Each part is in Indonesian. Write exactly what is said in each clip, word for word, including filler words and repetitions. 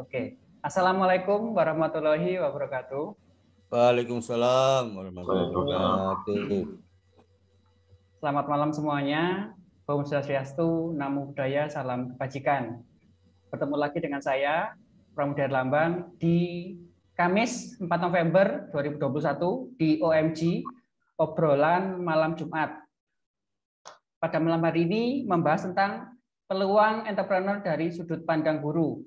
Oke. Assalamualaikum warahmatullahi wabarakatuh. Waalaikumsalam warahmatullahi wabarakatuh. Selamat malam semuanya. Om Swastiastu, Namo Buddhaya, salam kebajikan. Bertemu lagi dengan saya, Pramudaya Lambang, di Kamis empat November dua ribu dua puluh satu di O M G, Obrolan Malam Jumat. Pada malam hari ini membahas tentang peluang entrepreneur dari sudut pandang guru.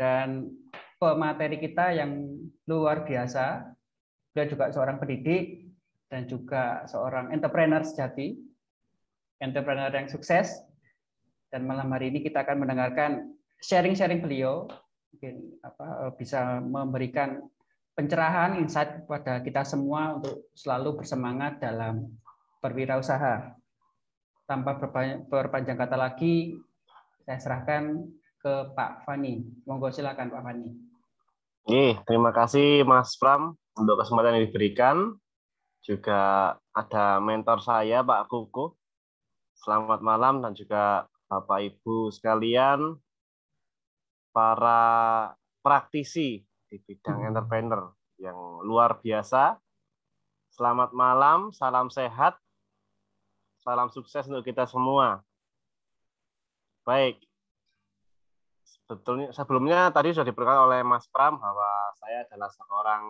Dan pemateri kita yang luar biasa, dia juga seorang pendidik dan juga seorang entrepreneur sejati. Entrepreneur yang sukses, dan malam hari ini kita akan mendengarkan sharing-sharing beliau, mungkin apa, bisa memberikan pencerahan, insight kepada kita semua untuk selalu bersemangat dalam berwirausaha. Tanpa berpanjang kata lagi, saya serahkan ke Pak Fanny. Monggo silakan Pak Fanny. Oke, terima kasih Mas Pram untuk kesempatan yang diberikan. Juga ada mentor saya Pak Kukuh. Selamat malam dan juga Bapak Ibu sekalian, para praktisi di bidang entrepreneur yang luar biasa. Selamat malam, salam sehat, salam sukses untuk kita semua. Baik, sebetulnya sebelumnya tadi sudah diperkenalkan oleh Mas Pram bahwa saya adalah seorang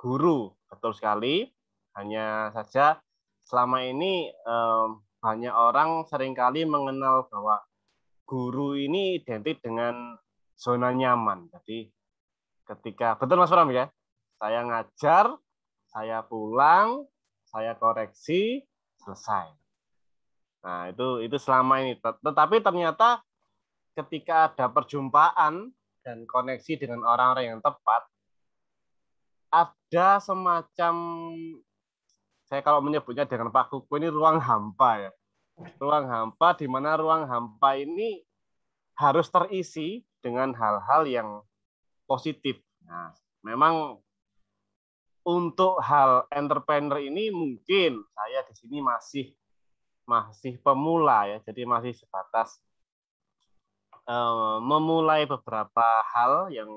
guru, betul sekali. Hanya saja selama ini um, banyak orang seringkali mengenal bahwa guru ini identik dengan zona nyaman. Jadi ketika, betul Mas Pram ya, saya ngajar, saya pulang, saya koreksi, selesai. Nah itu itu selama ini. Tetapi ternyata ketika ada perjumpaan dan koneksi dengan orang-orang yang tepat, ada semacam, saya kalau menyebutnya dengan Pak Kukuh ini ruang hampa ya. Ruang hampa di mana ruang hampa ini harus terisi dengan hal-hal yang positif. Nah, memang untuk hal entrepreneur ini mungkin saya di sini masih masih pemula ya. Jadi masih sebatas uh, memulai beberapa hal yang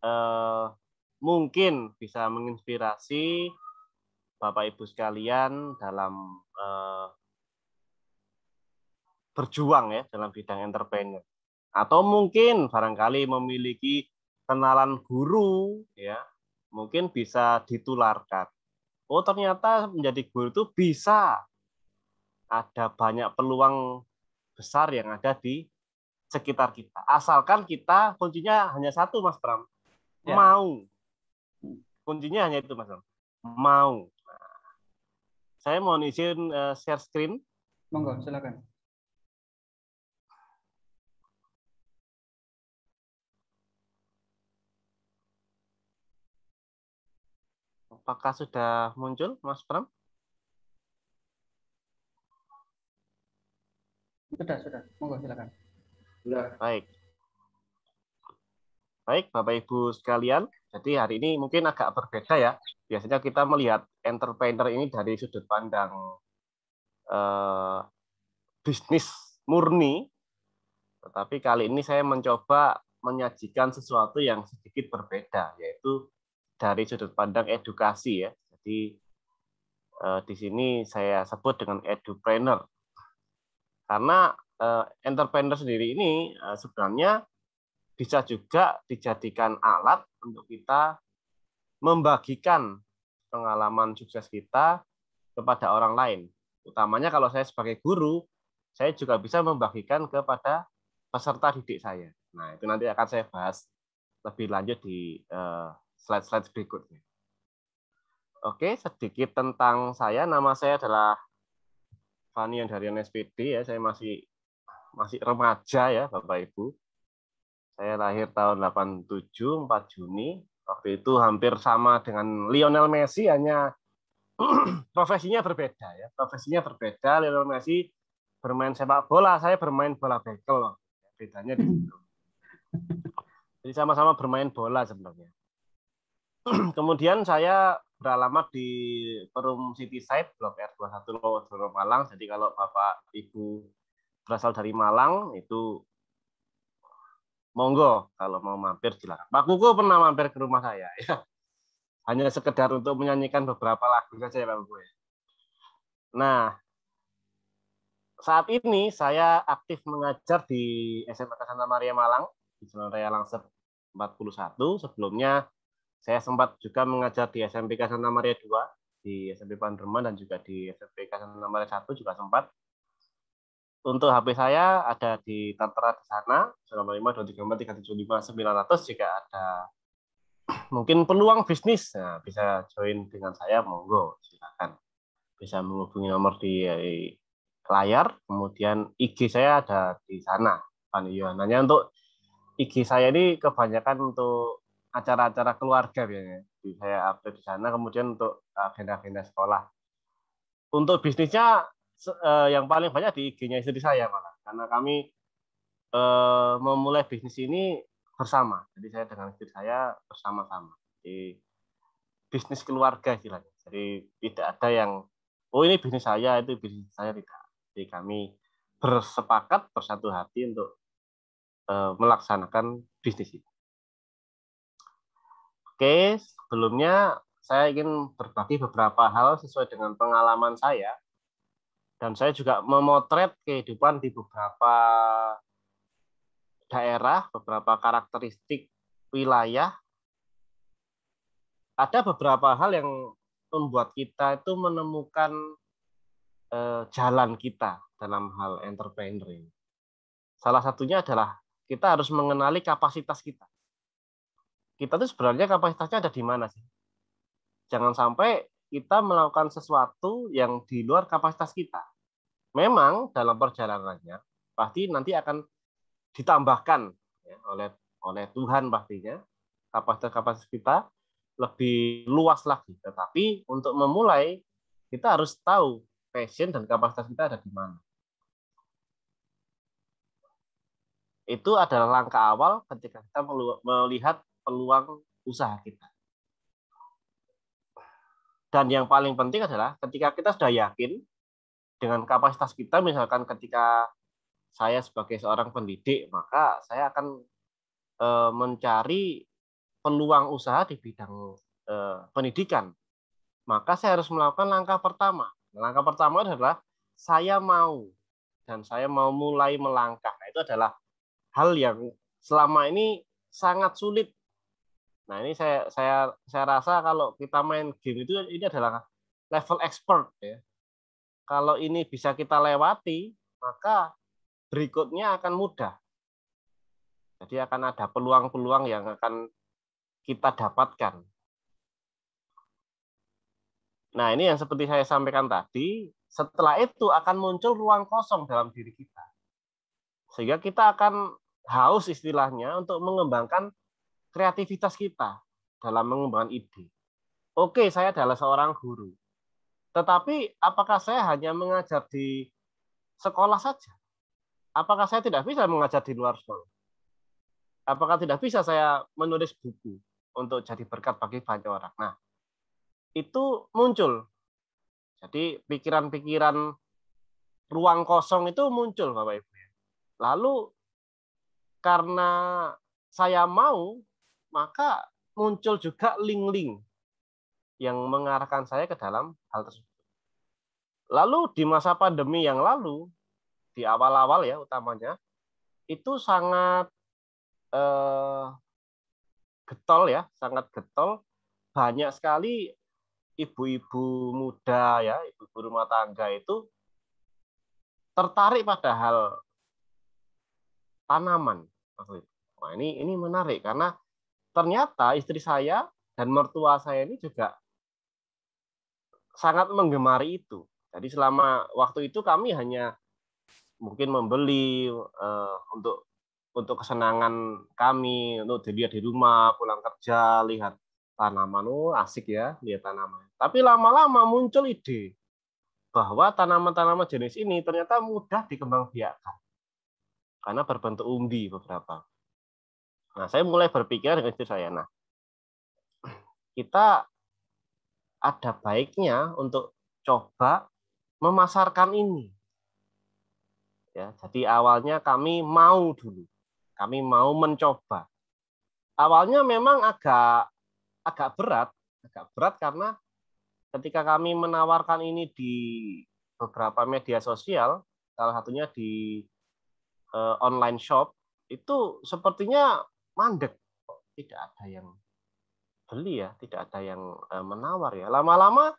uh, mungkin bisa menginspirasi Bapak Ibu sekalian dalam eh, berjuang ya dalam bidang entrepreneur, atau mungkin barangkali memiliki kenalan guru ya, mungkin bisa ditularkan. Oh ternyata menjadi guru itu bisa, ada banyak peluang besar yang ada di sekitar kita, asalkan kita, kuncinya hanya satu Mas Pram ya. Mau, kuncinya hanya itu Mas Pram, mau. Saya mau izin share screen. Monggo, silakan. Apakah sudah muncul, Mas Pram? Sudah, sudah. Monggo, silakan. Sudah. Baik. Baik, Bapak Ibu sekalian. Jadi hari ini mungkin agak berbeda ya. Biasanya kita melihat entrepreneur ini dari sudut pandang eh, bisnis murni, tetapi kali ini saya mencoba menyajikan sesuatu yang sedikit berbeda, yaitu dari sudut pandang edukasi ya. Jadi eh, di sini saya sebut dengan edupreneur, karena eh, entrepreneur sendiri ini eh, sebenarnya bisa juga dijadikan alat untuk kita membagikan pengalaman sukses kita kepada orang lain. Utamanya kalau saya sebagai guru, saya juga bisa membagikan kepada peserta didik saya. Nah, itu nanti akan saya bahas lebih lanjut di slide-slide berikutnya. Oke, sedikit tentang saya. Nama saya adalah Fanny Andarion S P D ya. Saya masih masih remaja ya, Bapak Ibu. Saya lahir tahun delapan puluh tujuh, empat Juni. Waktu itu hampir sama dengan Lionel Messi, hanya profesinya berbeda ya. Profesinya berbeda. Lionel Messi bermain sepak bola, saya bermain bola bekel. Bedanya di situ. Jadi sama-sama bermain bola sebenarnya. Kemudian saya beralamat di Perum Cityside, Blok R dua puluh satu, Loh Juru Malang. Jadi kalau Bapak Ibu berasal dari Malang, itu monggo kalau mau mampir silakan. Pak Kukuh pernah mampir ke rumah saya ya. Hanya sekedar untuk menyanyikan beberapa lagu saja ya Pak Kukuh. Nah, saat ini saya aktif mengajar di S M P Santa Maria Malang di Jalan Raya Langsep empat puluh satu. Sebelumnya saya sempat juga mengajar di S M P Santa Maria dua, di S M P Panderman dan juga di S M P Santa Maria satu juga sempat. Untuk H P saya ada di tertera di sana nol lima dua tiga empat tiga tujuh lima sembilan nol nol jika ada mungkin peluang bisnis, nah, bisa join dengan saya monggo silakan. Bisa menghubungi nomor di layar, kemudian I G saya ada di sana. Hanya untuk I G saya ini kebanyakan untuk acara-acara keluarga biasanya. Jadi saya update di sana, kemudian untuk agenda-agenda sekolah. Untuk bisnisnya yang paling banyak di I G-nya istri saya malah, karena kami eh, memulai bisnis ini bersama. Jadi saya dengan istri saya bersama-sama. Jadi bisnis keluarga istilahnya. Jadi tidak ada yang oh ini bisnis saya, itu bisnis saya, tidak. Jadi kami bersepakat bersatu hati untuk eh, melaksanakan bisnis ini. Oke, sebelumnya saya ingin berbagi beberapa hal sesuai dengan pengalaman saya. Dan saya juga memotret kehidupan di beberapa daerah, beberapa karakteristik wilayah. Ada beberapa hal yang membuat kita itu menemukan eh, jalan kita dalam hal entrepreneur. Salah satunya adalah kita harus mengenali kapasitas kita. Kita tuh sebenarnya kapasitasnya ada di mana sih? Jangan sampai kita melakukan sesuatu yang di luar kapasitas kita. Memang dalam perjalanannya pasti nanti akan ditambahkan ya, oleh oleh Tuhan pastinya kapasitas-kapasitas kita lebih luas lagi. Tetapi untuk memulai kita harus tahu passion dan kapasitas kita ada di mana. Itu adalah langkah awal ketika kita melihat peluang usaha kita. Dan yang paling penting adalah ketika kita sudah yakin dengan kapasitas kita, misalkan ketika saya sebagai seorang pendidik, maka saya akan e, mencari peluang usaha di bidang e, pendidikan. Maka saya harus melakukan langkah pertama. Langkah pertama adalah saya mau, dan saya mau mulai melangkah. Nah, itu adalah hal yang selama ini sangat sulit. Nah, ini saya saya saya rasa kalau kita main game itu ini adalah level expert ya. Kalau ini bisa kita lewati, maka berikutnya akan mudah. Jadi akan ada peluang-peluang yang akan kita dapatkan. Nah, ini yang seperti saya sampaikan tadi, setelah itu akan muncul ruang kosong dalam diri kita. Sehingga kita akan haus istilahnya untuk mengembangkan kreativitas kita dalam mengembangkan ide. Oke, saya adalah seorang guru. Tetapi apakah saya hanya mengajar di sekolah saja? Apakah saya tidak bisa mengajar di luar sekolah? Apakah tidak bisa saya menulis buku untuk jadi berkat bagi banyak orang? Nah, itu muncul. Jadi pikiran-pikiran ruang kosong itu muncul, Bapak Ibu. Lalu karena saya mau, maka muncul juga link-link yang mengarahkan saya ke dalam hal tersebut. Lalu di masa pandemi yang lalu, di awal-awal ya utamanya, itu sangat eh, getol ya, sangat getol. Banyak sekali ibu-ibu muda ya, ibu-ibu rumah tangga itu tertarik pada hal tanaman. Nah, ini ini menarik karena ternyata istri saya dan mertua saya ini juga sangat menggemari itu. Jadi selama waktu itu kami hanya mungkin membeli uh, untuk untuk kesenangan kami, untuk dilihat di rumah, pulang kerja, lihat tanaman, oh, asik ya, lihat tanaman. Tapi lama-lama muncul ide bahwa tanaman-tanaman jenis ini ternyata mudah dikembangbiakkan karena berbentuk umbi beberapa. Nah, saya mulai berpikir dengan istri saya, nah, kita ada baiknya untuk coba memasarkan ini. Ya, jadi awalnya kami mau dulu. Kami mau mencoba. Awalnya memang agak agak berat, agak berat karena ketika kami menawarkan ini di beberapa media sosial, salah satunya di eh, online shop, itu sepertinya mandek. Tidak ada yang beli ya, tidak ada yang eh, menawar ya. Lama-lama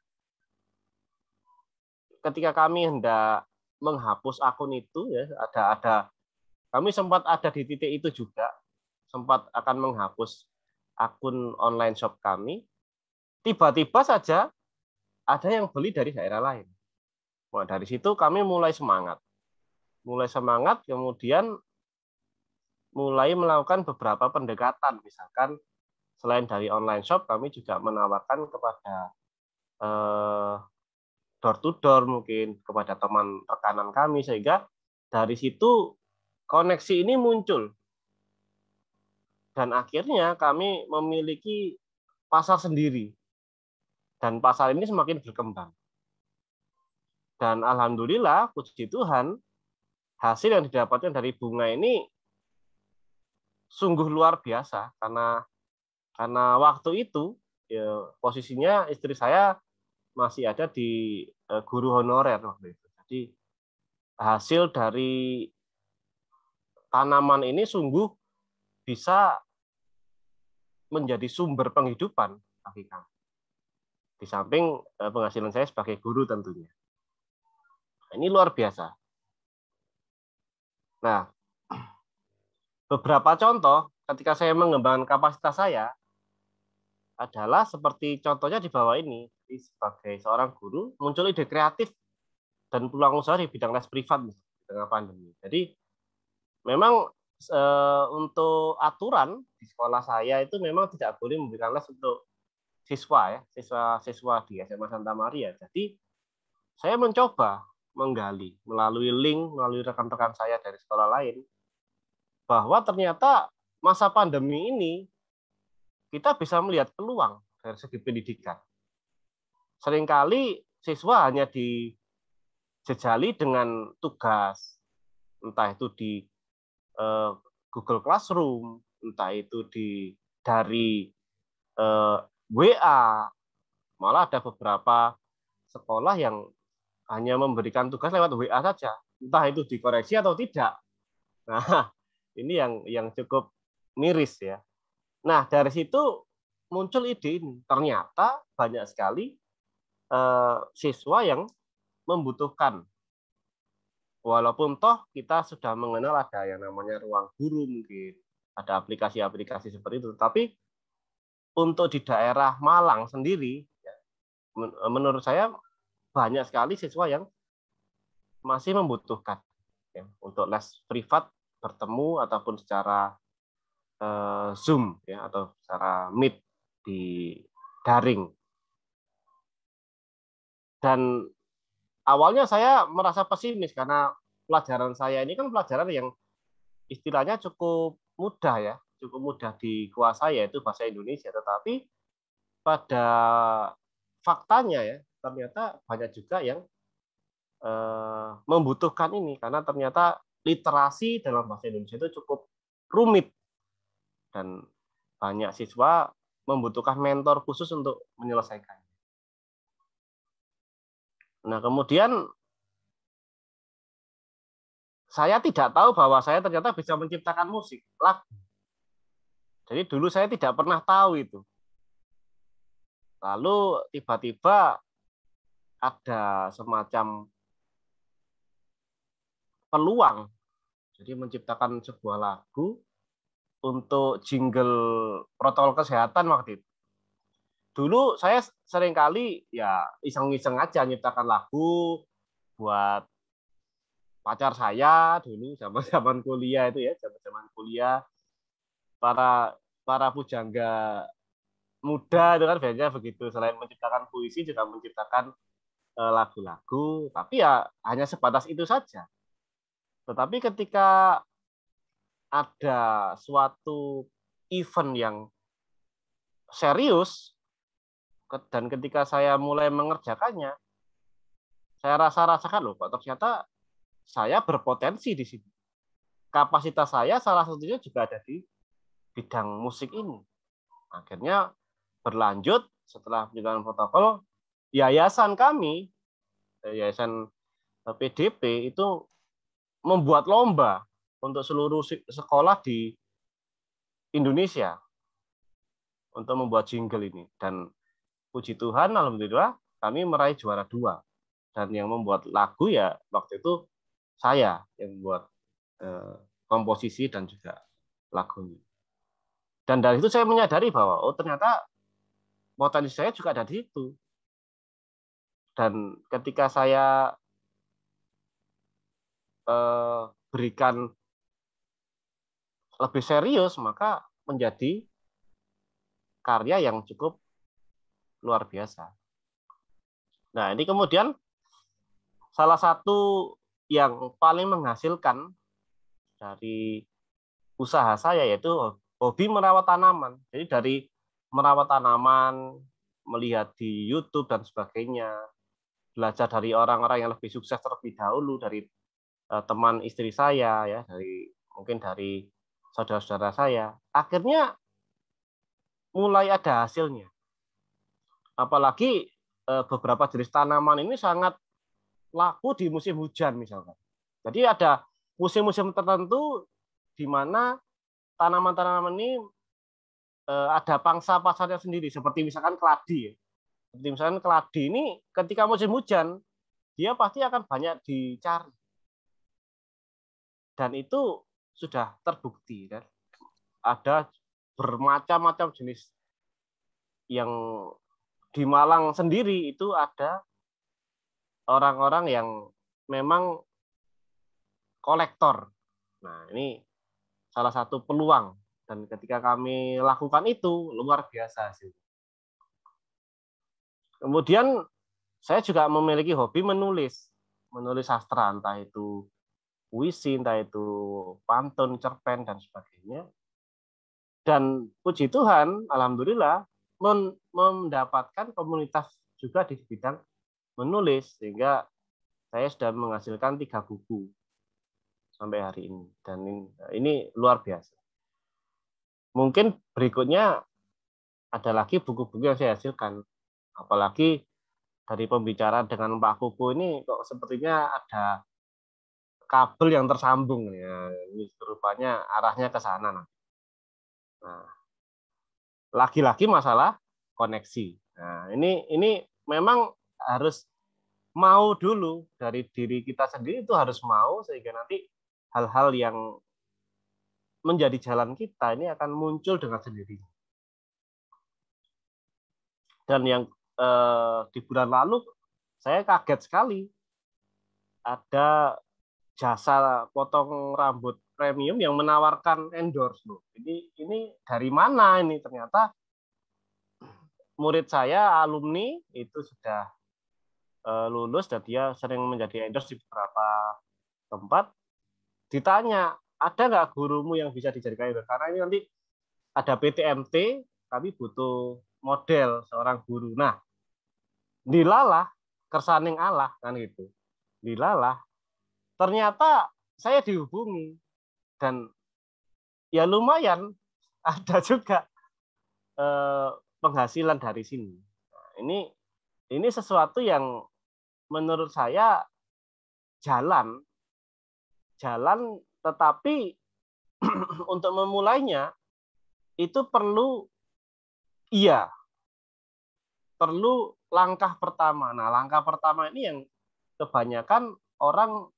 ketika kami hendak menghapus akun itu ya, ada ada kami sempat ada di titik itu juga, sempat akan menghapus akun online shop kami. Tiba-tiba saja ada yang beli dari daerah lain. Nah, dari situ kami mulai semangat. Mulai semangat, kemudian mulai melakukan beberapa pendekatan. Misalkan selain dari online shop, kami juga menawarkan kepada eh, door to door mungkin, kepada teman rekanan kami, sehingga dari situ koneksi ini muncul. Dan akhirnya kami memiliki pasar sendiri. Dan pasar ini semakin berkembang. Dan alhamdulillah, puji Tuhan, hasil yang didapatkan dari bunga ini sungguh luar biasa. Karena karena waktu itu, ya, posisinya istri saya masih ada di guru honorer waktu itu. Jadi hasil dari tanaman ini sungguh bisa menjadi sumber penghidupan bagi kami. Di samping penghasilan saya sebagai guru tentunya. Ini luar biasa. Nah, beberapa contoh ketika saya mengembangkan kapasitas saya adalah seperti contohnya di bawah ini. Jadi sebagai seorang guru, muncul ide kreatif dan peluang usaha di bidang les privat di tengah pandemi. Jadi memang e, untuk aturan di sekolah saya itu memang tidak boleh memberikan les untuk siswa ya, siswa-siswa di S M A Santa Maria. Jadi saya mencoba menggali melalui link, melalui rekan-rekan saya dari sekolah lain, bahwa ternyata masa pandemi ini kita bisa melihat peluang dari segi pendidikan. Seringkali siswa hanya dijejali dengan tugas, entah itu di eh, Google Classroom, entah itu di dari eh, W A, malah ada beberapa sekolah yang hanya memberikan tugas lewat W A saja, entah itu dikoreksi atau tidak. Nah, ini yang yang cukup miris ya. Nah, dari situ muncul ide ini. Ternyata banyak sekali siswa yang membutuhkan. Walaupun toh kita sudah mengenal ada yang namanya Ruang Guru mungkin, ada aplikasi-aplikasi seperti itu. Tapi untuk di daerah Malang sendiri, menurut saya banyak sekali siswa yang masih membutuhkan ya, untuk les privat bertemu ataupun secara eh, Zoom ya, atau secara Meet di daring. Dan awalnya saya merasa pesimis karena pelajaran saya ini kan pelajaran yang istilahnya cukup mudah ya, cukup mudah dikuasai yaitu bahasa Indonesia. Tetapi pada faktanya ya ternyata banyak juga yang eh, membutuhkan ini karena ternyata literasi dalam bahasa Indonesia itu cukup rumit dan banyak siswa membutuhkan mentor khusus untuk menyelesaikan. Nah, kemudian saya tidak tahu bahwa saya ternyata bisa menciptakan musik, lagu. Jadi dulu saya tidak pernah tahu itu. Lalu tiba-tiba ada semacam peluang. Jadi menciptakan sebuah lagu untuk jingle protokol kesehatan waktu itu. Dulu saya seringkali ya iseng-iseng aja nyiptakan lagu buat pacar saya dulu zaman-zaman kuliah itu ya, zaman-zaman kuliah para para pujangga muda itu kan biasanya begitu, selain menciptakan puisi juga menciptakan lagu-lagu, tapi ya hanya sebatas itu saja. Tetapi ketika ada suatu event yang serius dan ketika saya mulai mengerjakannya, saya rasa-rasakan loh, Pak, ternyata saya berpotensi di sini. kapasitas saya salah satunya juga ada di bidang musik ini. Akhirnya berlanjut setelah penjelasan protokol, yayasan kami, yayasan P D P itu membuat lomba untuk seluruh sekolah di Indonesia untuk membuat jingle ini. Dan puji Tuhan, alhamdulillah kami meraih juara dua. Dan yang membuat lagu ya waktu itu saya yang membuat eh, komposisi dan juga lagunya. Dan dari itu saya menyadari bahwa oh ternyata potensi saya juga ada di situ. Dan ketika saya eh, berikan lebih serius, maka menjadi karya yang cukup luar biasa. Nah, ini kemudian salah satu yang paling menghasilkan dari usaha saya yaitu hobi merawat tanaman. Jadi dari merawat tanaman, melihat di YouTube dan sebagainya, belajar dari orang-orang yang lebih sukses terlebih dahulu, dari uh, teman istri saya, ya, dari mungkin dari saudara-saudara saya. Akhirnya mulai ada hasilnya. Apalagi uh, beberapa jenis tanaman ini sangat laku di musim hujan misalkan. Jadi ada musim-musim tertentu di mana tanaman-tanaman ini uh, ada pangsa pasarnya sendiri. Seperti misalkan keladi. Ya. Seperti misalkan keladi ini ketika musim hujan dia pasti akan banyak dicari. Dan itu sudah terbukti, kan? Ada bermacam-macam jenis yang di Malang sendiri itu ada orang-orang yang memang kolektor. Nah, ini salah satu peluang. Dan ketika kami lakukan itu, luar biasa sih. Kemudian saya juga memiliki hobi menulis. Menulis sastra, entah itu puisi, entah itu pantun, cerpen, dan sebagainya. Dan puji Tuhan, alhamdulillah, mendapatkan komunitas juga di bidang menulis. Sehingga saya sudah menghasilkan tiga buku sampai hari ini. Dan ini, ini luar biasa. Mungkin berikutnya ada lagi buku-buku yang saya hasilkan. Apalagi dari pembicaraan dengan Pak Kukuh ini kok sepertinya ada kabel yang tersambung ya, ini rupanya arahnya ke sana. Nah, lagi-lagi masalah koneksi. Nah, ini ini memang harus mau dulu dari diri kita sendiri, itu harus mau sehingga nanti hal-hal yang menjadi jalan kita ini akan muncul dengan sendirinya. Dan yang eh, di bulan lalu saya kaget sekali ada jasa potong rambut premium yang menawarkan endorse loh. Ini ini dari mana ini? Ternyata murid saya alumni itu sudah uh, lulus dan dia sering menjadi endorse di beberapa tempat. Ditanya, ada nggak gurumu yang bisa dijadikan endorse? Karena ini nanti ada P T M T, kami butuh model seorang guru. Nah, dilalah kersaning Allah kan gitu. Dilalah ternyata saya dihubungi dan ya lumayan ada juga eh, penghasilan dari sini. Nah, ini ini sesuatu yang menurut saya jalan jalan tetapi untuk memulainya itu perlu iya perlu langkah pertama. Nah, langkah pertama ini yang kebanyakan orang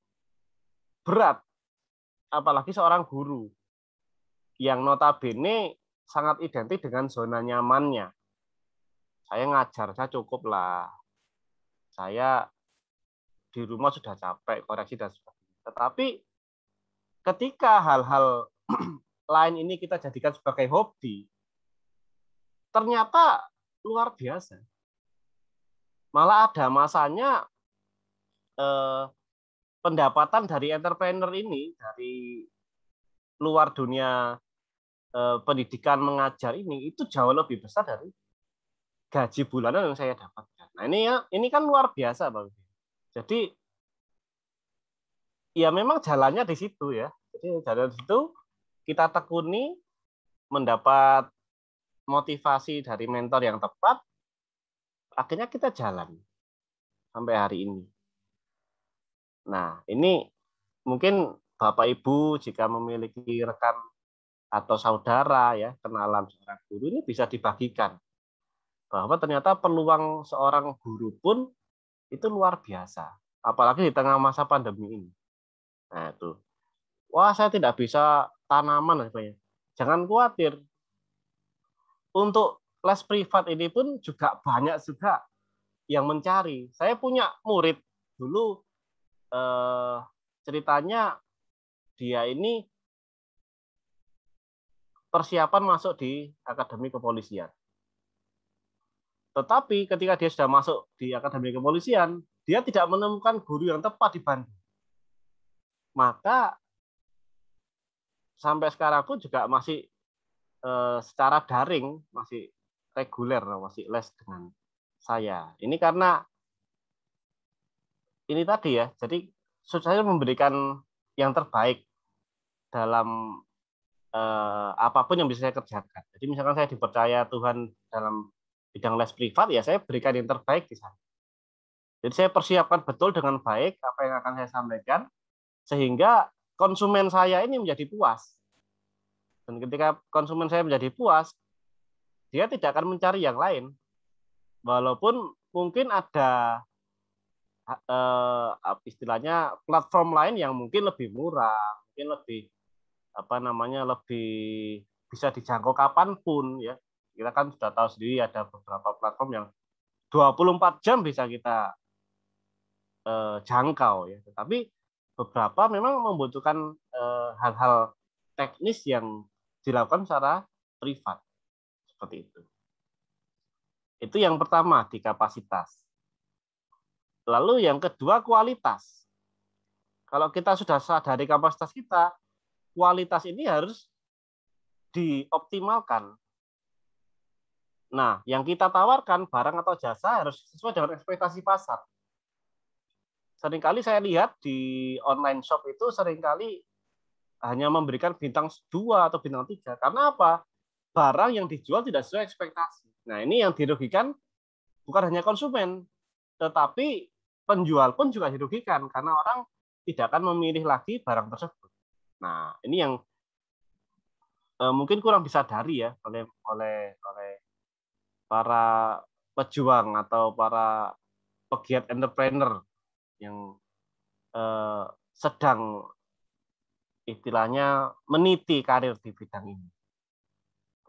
berat, apalagi seorang guru yang notabene sangat identik dengan zona nyamannya. Saya ngajar, saya cukup lah. Saya di rumah sudah capek, koreksi dan sebagainya. Tetapi ketika hal-hal lain ini kita jadikan sebagai hobi, ternyata luar biasa. Malah ada masanya eh, pendapatan dari entrepreneur ini, dari luar dunia eh, pendidikan mengajar ini, itu jauh lebih besar dari gaji bulanan yang saya dapatkan. Nah, ini ya, ini kan luar biasa, Bang. Jadi, ya memang jalannya di situ ya. Jadi dari situ kita tekuni, mendapat motivasi dari mentor yang tepat, akhirnya kita jalan sampai hari ini. Nah, ini mungkin Bapak Ibu jika memiliki rekan atau saudara ya, kenalan seorang guru ini bisa dibagikan. Bahwa ternyata peluang seorang guru pun itu luar biasa, apalagi di tengah masa pandemi ini. Nah, itu. Wah, saya tidak bisa tanaman dan sebagainya. Jangan khawatir. Untuk les privat ini pun juga banyak juga yang mencari. Saya punya murid dulu eh, ceritanya dia ini persiapan masuk di Akademi Kepolisian. Tetapi ketika dia sudah masuk di Akademi Kepolisian, dia tidak menemukan guru yang tepat di Bandung. Maka sampai sekarang pun juga masih eh, secara daring, masih reguler, masih les dengan saya. Ini karena ini tadi ya, jadi saya memberikan yang terbaik dalam eh, apapun yang bisa saya kerjakan. Jadi misalkan saya dipercaya Tuhan dalam bidang les privat, ya saya berikan yang terbaik di sana. Jadi saya persiapkan betul dengan baik apa yang akan saya sampaikan, sehingga konsumen saya ini menjadi puas. Dan ketika konsumen saya menjadi puas, dia tidak akan mencari yang lain. Walaupun mungkin ada eh, istilahnya platform lain yang mungkin lebih murah, mungkin lebih apa namanya lebih bisa dijangkau kapanpun ya. Kita kan sudah tahu sendiri ada beberapa platform yang dua puluh empat jam bisa kita eh, jangkau ya. Tetapi beberapa memang membutuhkan eh, hal-hal teknis yang dilakukan secara privat seperti itu. Itu yang pertama di kapasitas. Lalu yang kedua kualitas. Kalau kita sudah sadari kapasitas kita, kualitas ini harus dioptimalkan. Nah, yang kita tawarkan, barang atau jasa harus sesuai dengan ekspektasi pasar. Seringkali saya lihat di online shop itu seringkali hanya memberikan bintang dua atau bintang tiga. Karena apa? Barang yang dijual tidak sesuai ekspektasi. Nah, ini yang dirugikan bukan hanya konsumen, tetapi penjual pun juga dirugikan karena orang tidak akan memilih lagi barang tersebut. Nah, ini yang eh, mungkin kurang disadari ya oleh oleh oleh para pejuang atau para pegiat entrepreneur yang eh, sedang istilahnya meniti karir di bidang ini.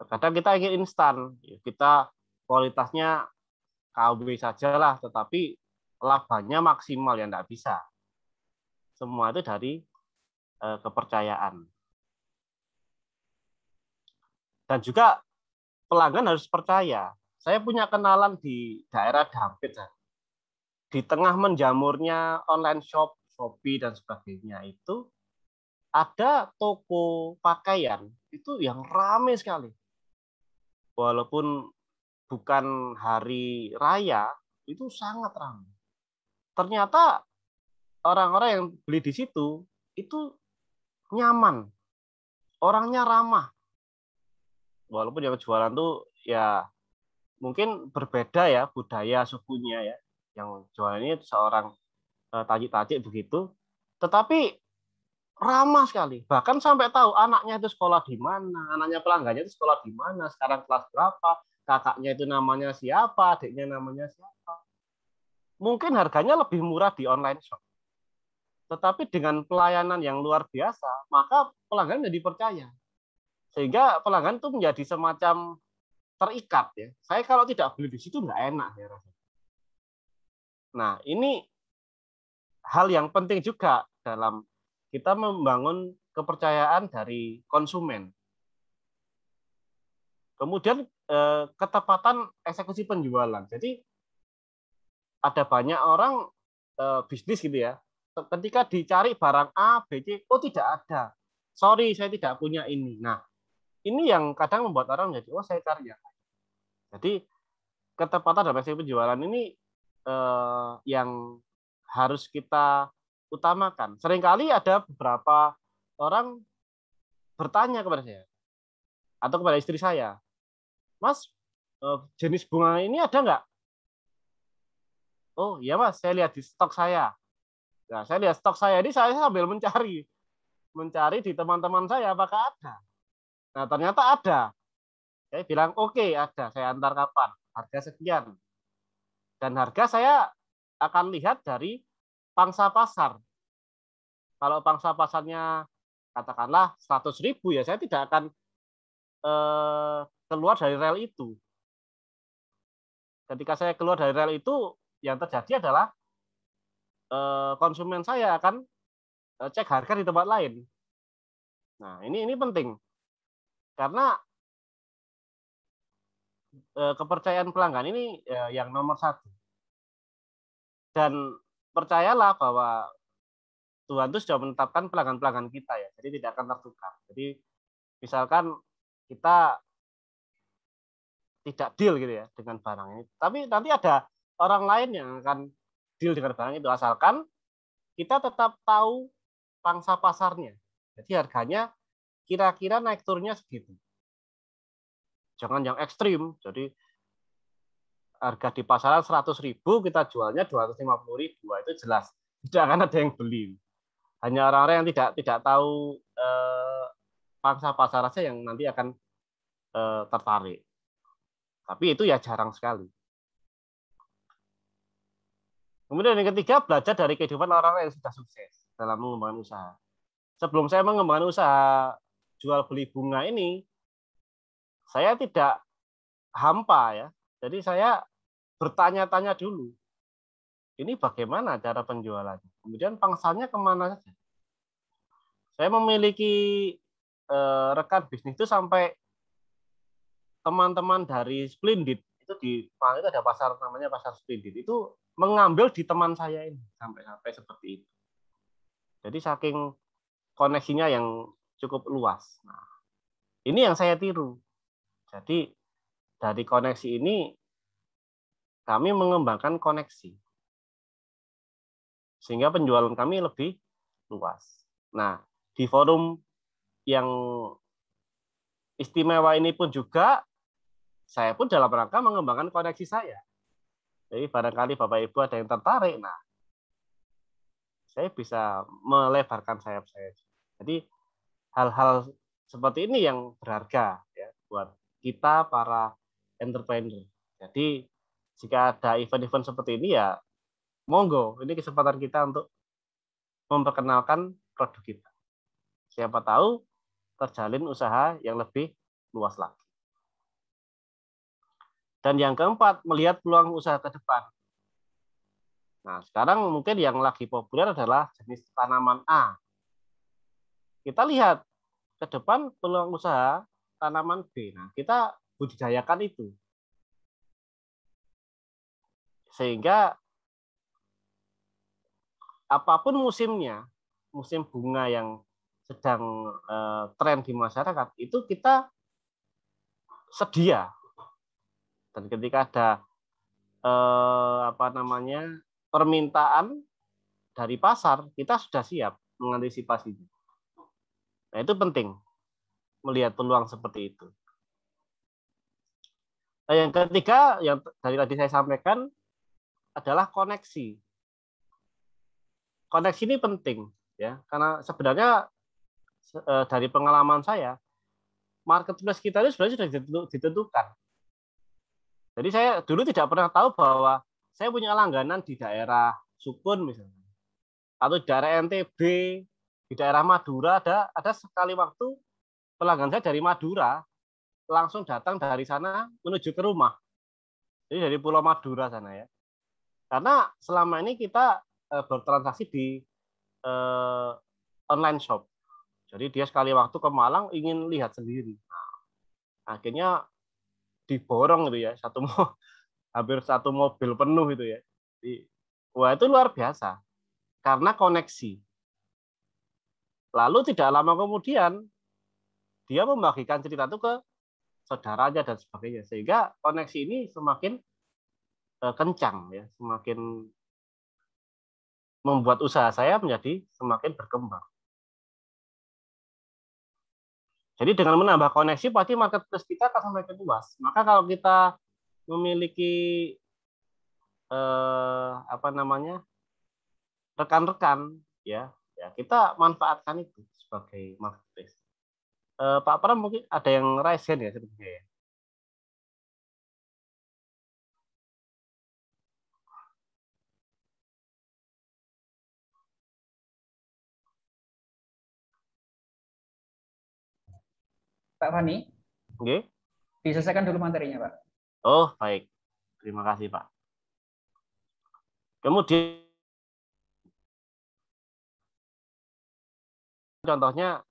Terkadang kita ingin instan, kita kualitasnya K W sajalah, tetapi labanya maksimal yang tidak bisa. Semua itu dari eh, kepercayaan. Dan juga pelanggan harus percaya. Saya punya kenalan di daerah Dampit, di tengah menjamurnya online shop, Shopee dan sebagainya itu, ada toko pakaian itu yang ramai sekali. Walaupun bukan hari raya, itu sangat ramai. Ternyata orang-orang yang beli di situ itu nyaman, orangnya ramah. Walaupun yang jualan tuh ya mungkin berbeda ya budaya sukunya ya, yang jualan ini seorang eh, tajik-tajik begitu, tetapi ramah sekali. Bahkan sampai tahu anaknya itu sekolah di mana, anaknya pelanggannya itu sekolah di mana, sekarang kelas berapa, kakaknya itu namanya siapa, adiknya namanya siapa. Mungkin harganya lebih murah di online shop, tetapi dengan pelayanan yang luar biasa, maka pelanggan jadi percaya, sehingga pelanggan itu menjadi semacam terikat ya. Saya kalau tidak beli di situ nggak enak ya rasanya. Nah, ini hal yang penting juga dalam kita membangun kepercayaan dari konsumen. Kemudian eh, ketepatan eksekusi penjualan. Jadi ada banyak orang eh, bisnis gitu ya. Ketika dicari barang A, B, C, oh tidak ada. Sorry, saya tidak punya ini. Nah, ini yang kadang membuat orang menjadi, oh saya cari yang lain. Jadi ketepatan dalam eksekusi penjualan ini eh, yang harus kita utamakan. Seringkali ada beberapa orang bertanya kepada saya atau kepada istri saya, Mas, jenis bunga ini ada nggak? Oh iya Mas, saya lihat di stok saya. Nah, saya lihat stok saya ini, saya sambil mencari, mencari di teman-teman saya apakah ada. Nah ternyata ada. Saya bilang oke okay, ada. Saya antar kapan? Harga sekian. Dan harga saya akan lihat dari pangsa pasar. Kalau pangsa pasarnya katakanlah seratus ribu, ya saya tidak akan eh, keluar dari rel itu. Ketika saya keluar dari rel itu, yang terjadi adalah eh, konsumen saya akan cek harga di tempat lain. Nah ini ini penting karena eh, kepercayaan pelanggan ini eh, yang nomor satu. Dan percayalah bahwa Tuhan itu sudah menetapkan pelanggan-pelanggan kita ya, jadi tidak akan tertukar. Jadi misalkan kita tidak deal gitu ya dengan barang ini, tapi nanti ada orang lain yang akan deal dengan barang itu asalkan kita tetap tahu pangsa pasarnya. Jadi harganya kira-kira naik turunnya segitu. Jangan yang ekstrim. Jadi harga di pasaran seratus ribu, kita jualnya dua ratus lima puluh ribu. Itu jelas. Tidak akan ada yang beli. Hanya orang-orang yang tidak tidak tahu eh, pangsa pasar saja yang nanti akan eh, tertarik. Tapi itu ya jarang sekali. Kemudian yang ketiga, belajar dari kehidupan orang-orang yang sudah sukses dalam mengembangkan usaha. Sebelum saya mengembangkan usaha jual beli bunga ini, saya tidak hampa ya. Jadi saya bertanya-tanya dulu, ini bagaimana cara penjualannya? Kemudian pangsanya kemana saja? Saya memiliki eh, rekan bisnis itu sampai teman-teman dari Splendid itu di Malang, itu ada pasar namanya pasar Splendid itu. Mengambil di teman saya ini sampai-sampai seperti itu. Jadi saking koneksinya yang cukup luas. Nah, ini yang saya tiru. Jadi dari koneksi ini kami mengembangkan koneksi sehingga penjualan kami lebih luas. Nah, di forum yang istimewa ini pun juga saya pun dalam rangka mengembangkan koneksi saya. Jadi barangkali Bapak Ibu ada yang tertarik, nah saya bisa melebarkan sayap saya. Jadi hal-hal seperti ini yang berharga ya buat kita para entrepreneur. Jadi jika ada event-event seperti ini ya monggo, ini kesempatan kita untuk memperkenalkan produk kita. Siapa tahu terjalin usaha yang lebih luas lagi. Dan yang keempat, melihat peluang usaha ke depan. Nah, sekarang mungkin yang lagi populer adalah jenis tanaman A. Kita lihat ke depan peluang usaha tanaman B. Nah, kita budidayakan itu. Sehingga apapun musimnya, musim bunga yang sedang eh, tren di masyarakat, itu kita sedia. Dan ketika ada eh, apa namanya permintaan dari pasar, kita sudah siap mengantisipasinya. Nah itu penting melihat peluang seperti itu. Nah, yang ketiga yang dari tadi saya sampaikan adalah koneksi. Koneksi ini penting ya, karena sebenarnya eh, dari pengalaman saya marketplace kita itu sebenarnya sudah ditentukan. Jadi saya dulu tidak pernah tahu bahwa saya punya langganan di daerah Sukun misalnya, atau di daerah N T B, di daerah Madura. Ada ada sekali waktu pelanggan saya dari Madura langsung datang dari sana menuju ke rumah. Jadi dari Pulau Madura sana ya. Karena selama ini kita e, bertransaksi di e, online shop. Jadi dia sekali waktu ke Malang ingin lihat sendiri. Akhirnya diborong gitu ya, satu hampir satu mobil penuh itu ya. Wah itu luar biasa karena koneksi. Lalu tidak lama kemudian dia membagikan cerita itu ke saudaranya dan sebagainya, sehingga koneksi ini semakin kencang ya, semakin membuat usaha saya menjadi semakin berkembang. Jadi dengan menambah koneksi pasti marketplace kita akan semakin luas. Maka kalau kita memiliki eh, apa namanya rekan-rekan, ya, ya kita manfaatkan itu sebagai marketplace. Eh, Pak Pram mungkin ada yang raise hand ya sebenarnya. Ya? Pak Fanny, okay. Diselesaikan dulu materinya, Pak. Oh, baik. Terima kasih, Pak. Kemudian, contohnya,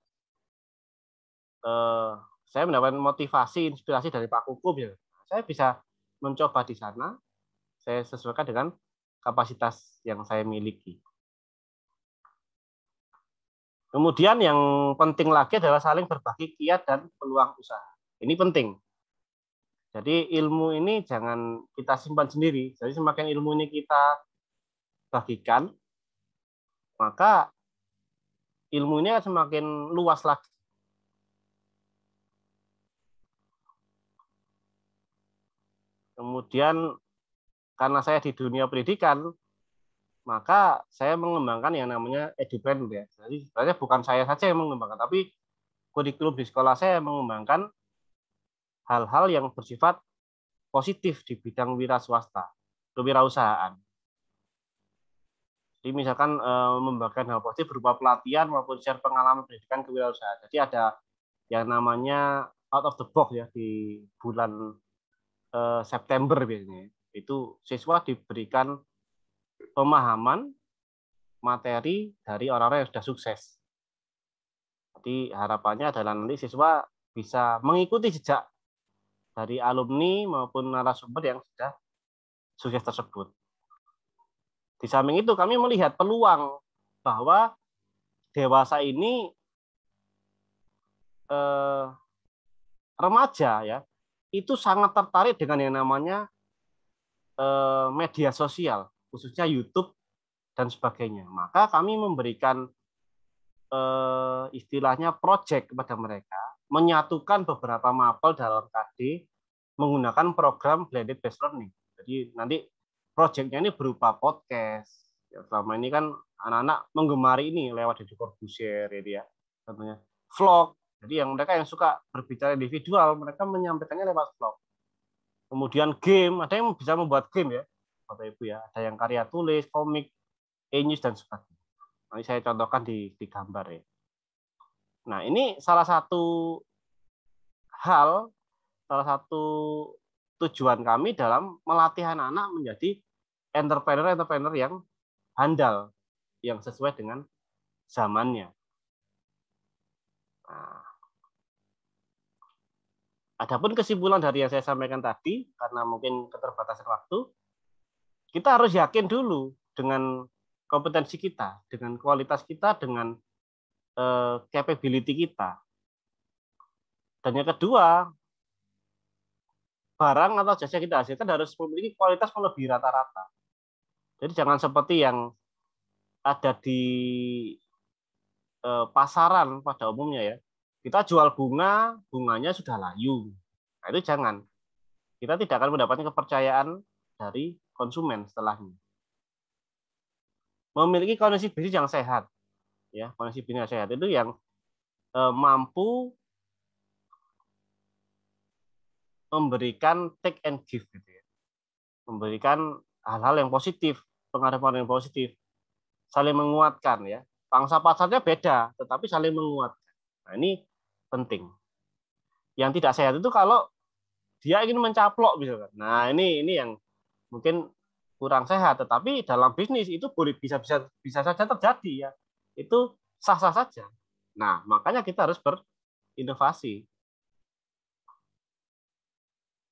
eh, saya mendapatkan motivasi, inspirasi dari Pak Kukuh. Ya. Saya bisa mencoba di sana, saya sesuaikan dengan kapasitas yang saya miliki. Kemudian yang penting lagi adalah saling berbagi kiat dan peluang usaha. Ini penting. Jadi ilmu ini jangan kita simpan sendiri. Jadi semakin ilmu ini kita bagikan, maka ilmu ini semakin luas lagi. Kemudian karena saya di dunia pendidikan, maka saya mengembangkan yang namanya Edupreneur. Ya. Jadi sebenarnya bukan saya saja yang mengembangkan, tapi kurikulum di sekolah saya mengembangkan hal-hal yang bersifat positif di bidang wira swasta, kewirausahaan. Jadi misalkan e, membagikan hal positif berupa pelatihan maupun share pengalaman pendidikan kewirausahaan. Jadi ada yang namanya out of the box ya di bulan e, September biasanya. Itu siswa diberikan pemahaman materi dari orang-orang yang sudah sukses. Jadi harapannya adalah nanti siswa bisa mengikuti jejak dari alumni maupun narasumber yang sudah sukses tersebut. Di samping itu kami melihat peluang bahwa dewasa ini eh, remaja ya itu sangat tertarik dengan yang namanya eh, media sosial, khususnya YouTube dan sebagainya. Maka kami memberikan eh, istilahnya proyek kepada mereka, menyatukan beberapa mapel dalam K D menggunakan program blended based learning. Jadi nanti proyeknya ini berupa podcast. Ya, selama ini kan anak-anak menggemari ini lewat di Corbusier ya, ya, tentunya vlog. Jadi yang mereka yang suka berbicara individual, mereka menyampaikannya lewat vlog. Kemudian game, ada yang bisa membuat game ya. Bapak Ibu ya, ada yang karya tulis, komik, e-news dan sebagainya. Nanti saya contohkan di, di gambar ya. Nah ini salah satu hal, salah satu tujuan kami dalam melatih anak-anak menjadi entrepreneur-entrepreneur yang handal, yang sesuai dengan zamannya. Nah, adapun kesimpulan dari yang saya sampaikan tadi, karena mungkin keterbatasan waktu. Kita harus yakin dulu dengan kompetensi kita, dengan kualitas kita, dengan eh, capability kita. Dan yang kedua, barang atau jasa yang kita hasilkan harus memiliki kualitas melebihi rata-rata. Jadi jangan seperti yang ada di eh, pasaran pada umumnya ya. Kita jual bunga, bunganya sudah layu. Nah, itu jangan. Kita tidak akan mendapatkan kepercayaan dari konsumen setelahnya. Memiliki kondisi bisnis yang sehat, ya, kondisi bisnis yang sehat itu yang e, mampu memberikan take and give, gitu ya. Memberikan hal-hal yang positif, pengarahan yang positif, saling menguatkan, ya. Pangsa pasarnya beda, tetapi saling menguatkan. Nah, ini penting. Yang tidak sehat itu kalau dia ingin mencaplok, misalkan. Nah, ini ini yang mungkin kurang sehat, tetapi dalam bisnis itu boleh bisa bisa bisa saja terjadi ya, itu sah sah saja. Nah makanya kita harus berinovasi.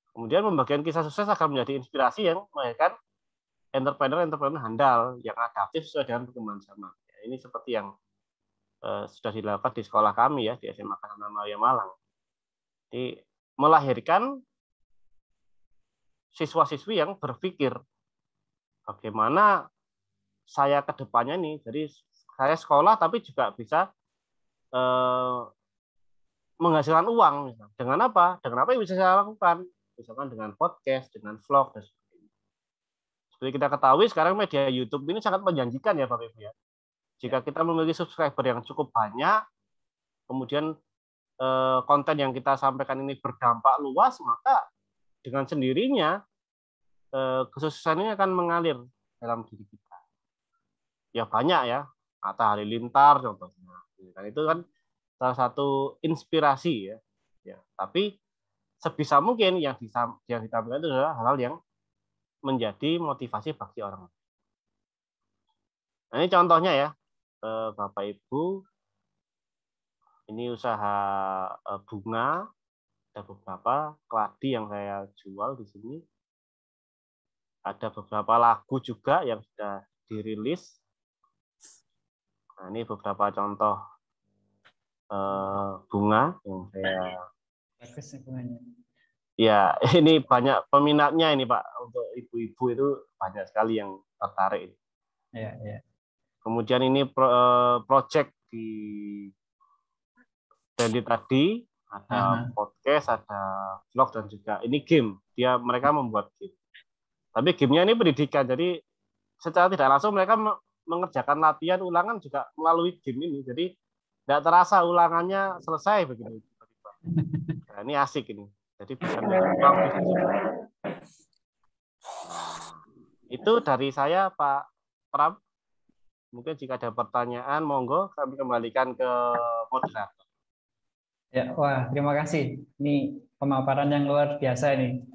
Kemudian pembagian kisah sukses akan menjadi inspirasi yang melahirkan entrepreneur-entrepreneur handal yang adaptif sesuai dengan perkembangan zaman. Ini seperti yang eh, sudah dilakukan di sekolah kami ya di S M A Santa Maria Malang. Jadi melahirkan siswa-siswi yang berpikir bagaimana saya ke depannya nih. Jadi saya sekolah tapi juga bisa eh, menghasilkan uang. Dengan apa? Dengan apa yang bisa saya lakukan? Misalkan dengan podcast, dengan vlog, dan sebagainya. Seperti kita ketahui, sekarang media YouTube ini sangat menjanjikan ya, Pak Ibu ya. Jika kita memiliki subscriber yang cukup banyak, kemudian eh, konten yang kita sampaikan ini berdampak luas, maka dengan sendirinya eh, kesuksesan ini akan mengalir dalam diri kita. Ya banyak ya, Atta Halilintar contohnya. Dan itu kan salah satu inspirasi ya. Ya, tapi sebisa mungkin yang yang ditampilkan itu adalah hal-hal yang menjadi motivasi bagi orang. Nah, ini contohnya ya, Bapak Ibu, ini usaha bunga, ada beberapa keladi yang saya jual di sini, ada beberapa lagu juga yang sudah dirilis. Nah, ini beberapa contoh bunga yang saya. Ya, ini banyak peminatnya ini Pak, untuk ibu-ibu itu banyak sekali yang tertarik. Ya, ya. Kemudian ini project di Dendi tadi, ada uh-huh. podcast, ada vlog dan juga ini game. Dia mereka membuat game. Tapi gamenya ini pendidikan, jadi secara tidak langsung mereka mengerjakan latihan ulangan juga melalui game ini. Jadi tidak terasa ulangannya selesai begitu. Nah, ini asik ini. Jadi bukan uang. Itu dari saya Pak Pram. Mungkin jika ada pertanyaan, monggo kami kembalikan ke moderator. Ya, wah terima kasih. Ini pemaparan yang luar biasa ini.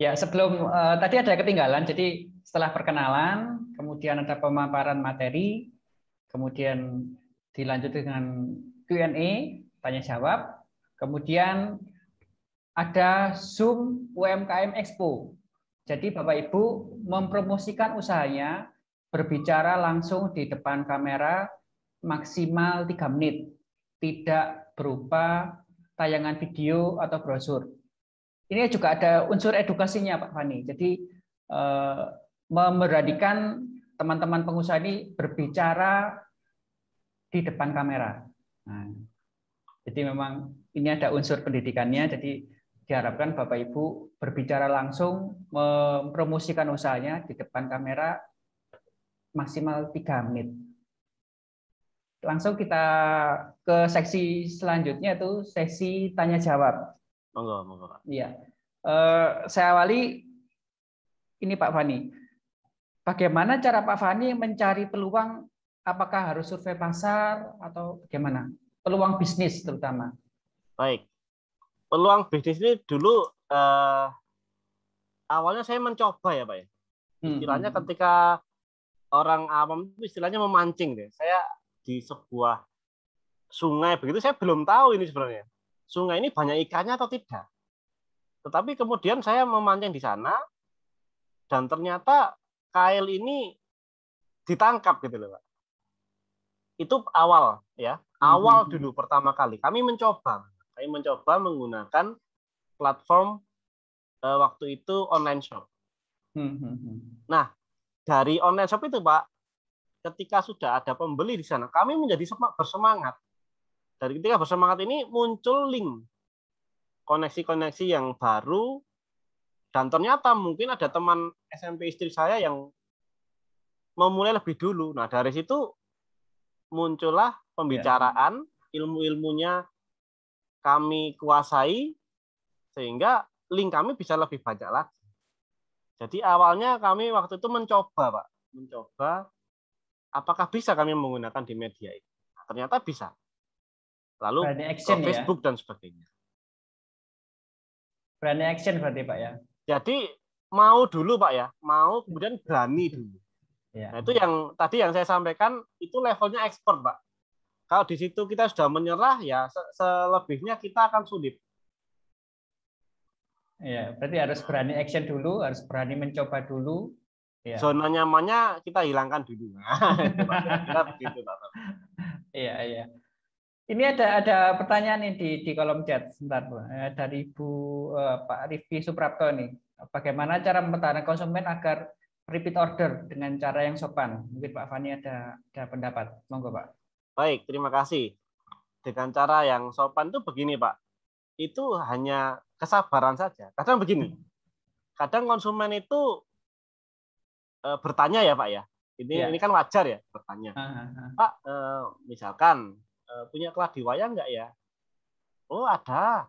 Ya sebelum eh, tadi ada ketinggalan. Jadi setelah perkenalan, kemudian ada pemaparan materi, kemudian dilanjut dengan Q and A, tanya jawab. Kemudian ada Zoom U M K M Expo. Jadi Bapak Ibu mempromosikan usahanya, berbicara langsung di depan kamera maksimal tiga menit. Tidak berupa tayangan video atau brosur. Ini juga ada unsur edukasinya Pak Fanny. Jadi eh, memberanikan teman-teman pengusaha ini berbicara di depan kamera. Nah, jadi memang ini ada unsur pendidikannya, jadi diharapkan Bapak Ibu berbicara langsung, mempromosikan usahanya di depan kamera maksimal tiga menit. Langsung kita ke seksi selanjutnya, itu seksi tanya jawab. Monggo, monggo. Iya, saya awali ini Pak Fanny. Bagaimana cara Pak Fanny mencari peluang? Apakah harus survei pasar atau bagaimana? Peluang bisnis terutama. Baik, peluang bisnis ini dulu eh, awalnya saya mencoba ya Pak ya. Istilahnya hmm. ketika orang awam itu istilahnya memancing deh. Saya di sebuah sungai begitu, saya belum tahu ini sebenarnya. Sungai ini banyak ikannya atau tidak. Tetapi kemudian saya memancing di sana dan ternyata kail ini ditangkap gitu loh Pak. Itu awal ya, awal hmm. dulu pertama kali kami mencoba. Saya mencoba menggunakan platform eh, waktu itu online shop. Hmm. Nah, dari online shop itu Pak, ketika sudah ada pembeli di sana, kami menjadi bersemangat. Dari ketika bersemangat ini muncul link koneksi-koneksi yang baru, dan ternyata mungkin ada teman S M P istri saya yang memulai lebih dulu. Nah, dari situ muncullah pembicaraan, ya. Ilmu-ilmunya kami kuasai sehingga link kami bisa lebih banyak lagi. Jadi awalnya kami waktu itu mencoba Pak, mencoba apakah bisa kami menggunakan di media itu. Nah, ternyata bisa. Lalu berani action, ke Facebook ya? Dan sebagainya. Berani action berarti Pak ya. Jadi mau dulu Pak ya, mau kemudian berani dulu. Ya. Nah, itu yang tadi yang saya sampaikan itu levelnya expert Pak. Kalau di situ kita sudah menyerah, ya selebihnya kita akan sulit. Ya, berarti harus berani action dulu, harus berani mencoba dulu. Ya. Zona nyamannya kita hilangkan dulu. Iya, iya. Ini ada ada pertanyaan nih di di kolom chat sebentar Pak. Dari Bu eh, Pak Rifki Suprapto nih. Bagaimana cara mempertahankan konsumen agar repeat order dengan cara yang sopan? Mungkin Pak Fanny ada ada pendapat. Monggo Pak. Baik, terima kasih. dengan cara yang sopan itu begini, Pak. Itu hanya kesabaran saja. Kadang begini, kadang konsumen itu e, bertanya ya, Pak ya. Ini ya. Ini kan wajar ya bertanya. Uh-huh. Pak, e, misalkan e, punya keladi wayang nggak ya? Oh ada,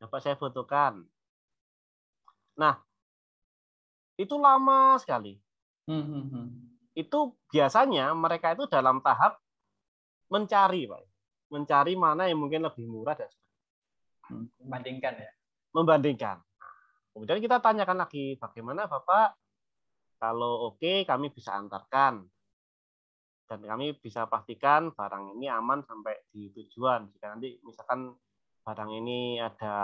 dapat saya fotokan. Nah, itu lama sekali. Uh-huh. Itu biasanya mereka itu dalam tahap mencari, Pak. Mencari mana yang mungkin lebih murah dan membandingkan ya. Membandingkan. Kemudian kita tanyakan lagi, bagaimana Bapak? Kalau oke, kami bisa antarkan. Dan kami bisa pastikan barang ini aman sampai di tujuan. Jika nanti misalkan barang ini ada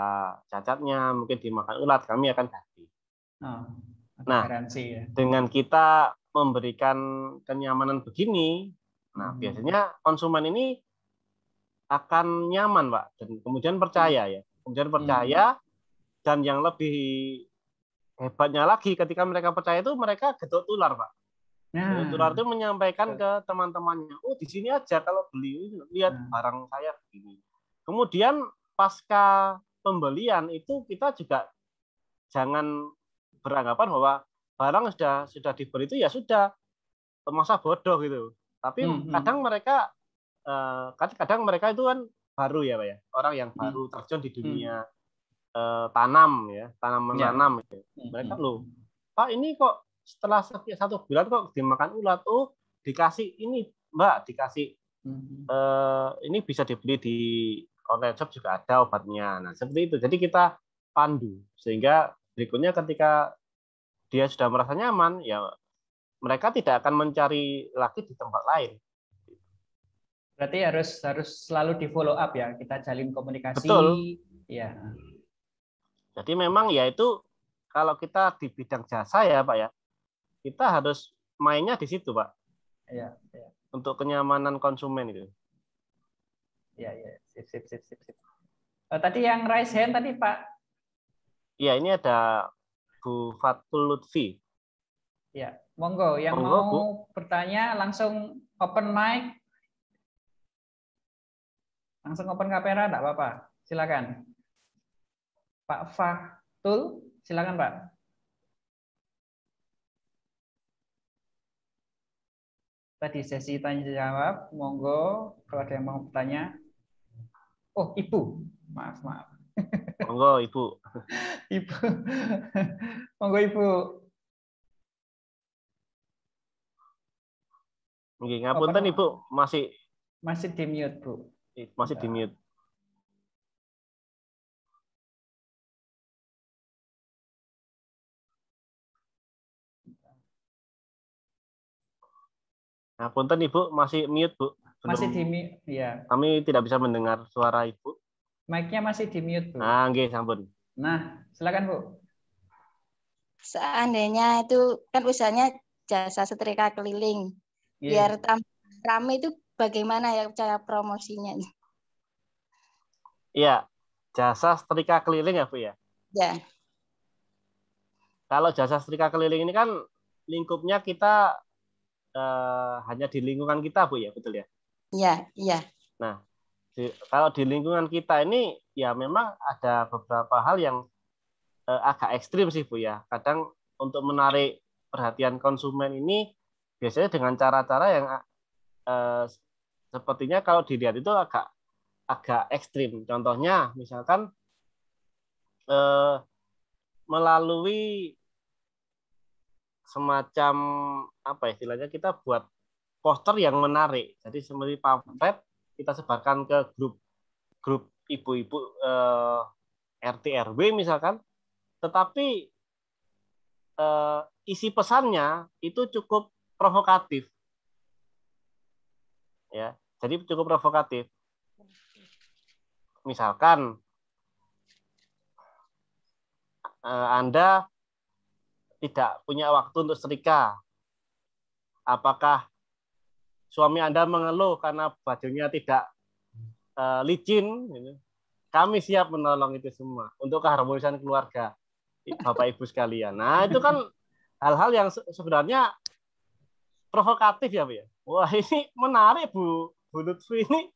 cacatnya, mungkin dimakan ulat, kami akan ganti. Oh, nah, ya. Dengan kita memberikan kenyamanan begini, nah hmm. biasanya konsumen ini akan nyaman, Pak, dan kemudian percaya ya, kemudian percaya hmm. dan yang lebih hebatnya lagi ketika mereka percaya itu mereka gedok tular, Pak. Nah. Gedok tular itu menyampaikan ke teman-temannya, oh di sini aja kalau beli lihat nah. barang saya begini. Kemudian pasca pembelian itu kita juga jangan beranggapan bahwa barang sudah sudah dibeli itu ya sudah, masa bodoh gitu. Tapi hmm, kadang hmm. mereka kadang-kadang mereka itu kan baru ya, Pak ya, orang yang baru hmm. terjun di dunia hmm. eh, tanam ya, tanam menanam. Ya. Gitu. Mereka hmm. loh, Pak ini kok setelah satu bulan kok dimakan ulat? Oh dikasih ini, Mbak, dikasih hmm. eh, ini bisa dibeli di online shop juga ada obatnya. Nah seperti itu. Jadi kita pandu sehingga berikutnya ketika dia sudah merasa nyaman, ya mereka tidak akan mencari lagi di tempat lain. Berarti harus harus selalu di follow up ya, kita jalin komunikasi. Betul. Ya. Jadi memang ya itu kalau kita di bidang jasa ya, Pak ya, kita harus mainnya di situ, Pak. Ya. Ya. Untuk kenyamanan konsumen itu. Ya ya. Sip sip sip sip sip. Oh, tadi yang raise hand tadi Pak. Ya ini ada Bu Fatul Lutfi. Ya, monggo yang monggo, mau Bu. Bertanya langsung open mic. Langsung open kamera enggak apa-apa. Silakan. Pak Fatul, silakan, Pak. Tadi sesi tanya jawab, monggo kalau ada yang mau bertanya. Oh, Ibu. Maaf, maaf. Monggo Ibu. Ibu. Monggo Ibu. Nggih, ngapunten Ibu, masih masih di mute, Bu. Masih di mute. Ngapunten Ibu, masih mute, Bu. Belum, masih di mute, ya. Kami tidak bisa mendengar suara Ibu. Mic-nya masih di mute, Bu. Nah, nggih, sampun. Nah, silakan, Bu. Seandainya itu kan usahanya jasa setrika keliling. Yeah. Biar ramai itu bagaimana ya cara promosinya? Iya, jasa setrika keliling ya, Bu ya? Ya. Kalau jasa setrika keliling ini kan lingkupnya kita eh, hanya di lingkungan kita, Bu ya, betul ya? Iya, iya. Nah, Di, kalau di lingkungan kita ini ya memang ada beberapa hal yang eh, agak ekstrim sih, Bu ya. Kadang untuk menarik perhatian konsumen ini biasanya dengan cara-cara yang eh, sepertinya kalau dilihat itu agak agak ekstrim. Contohnya misalkan eh, melalui semacam apa istilahnya, kita buat poster yang menarik. Jadi seperti pamflet kita sebarkan ke grup grup ibu-ibu eh, R T R W misalkan, tetapi eh, isi pesannya itu cukup provokatif, ya. Jadi cukup provokatif. Misalkan eh, Anda tidak punya waktu untuk setrika, apakah suami Anda mengeluh karena bajunya tidak uh, licin, gitu. Kami siap menolong itu semua untuk keharmonisan keluarga, Bapak Ibu sekalian. Nah, itu kan hal-hal yang sebenarnya provokatif ya, Bu ya. Wah, ini menarik, Bu. Bu Lutfi ini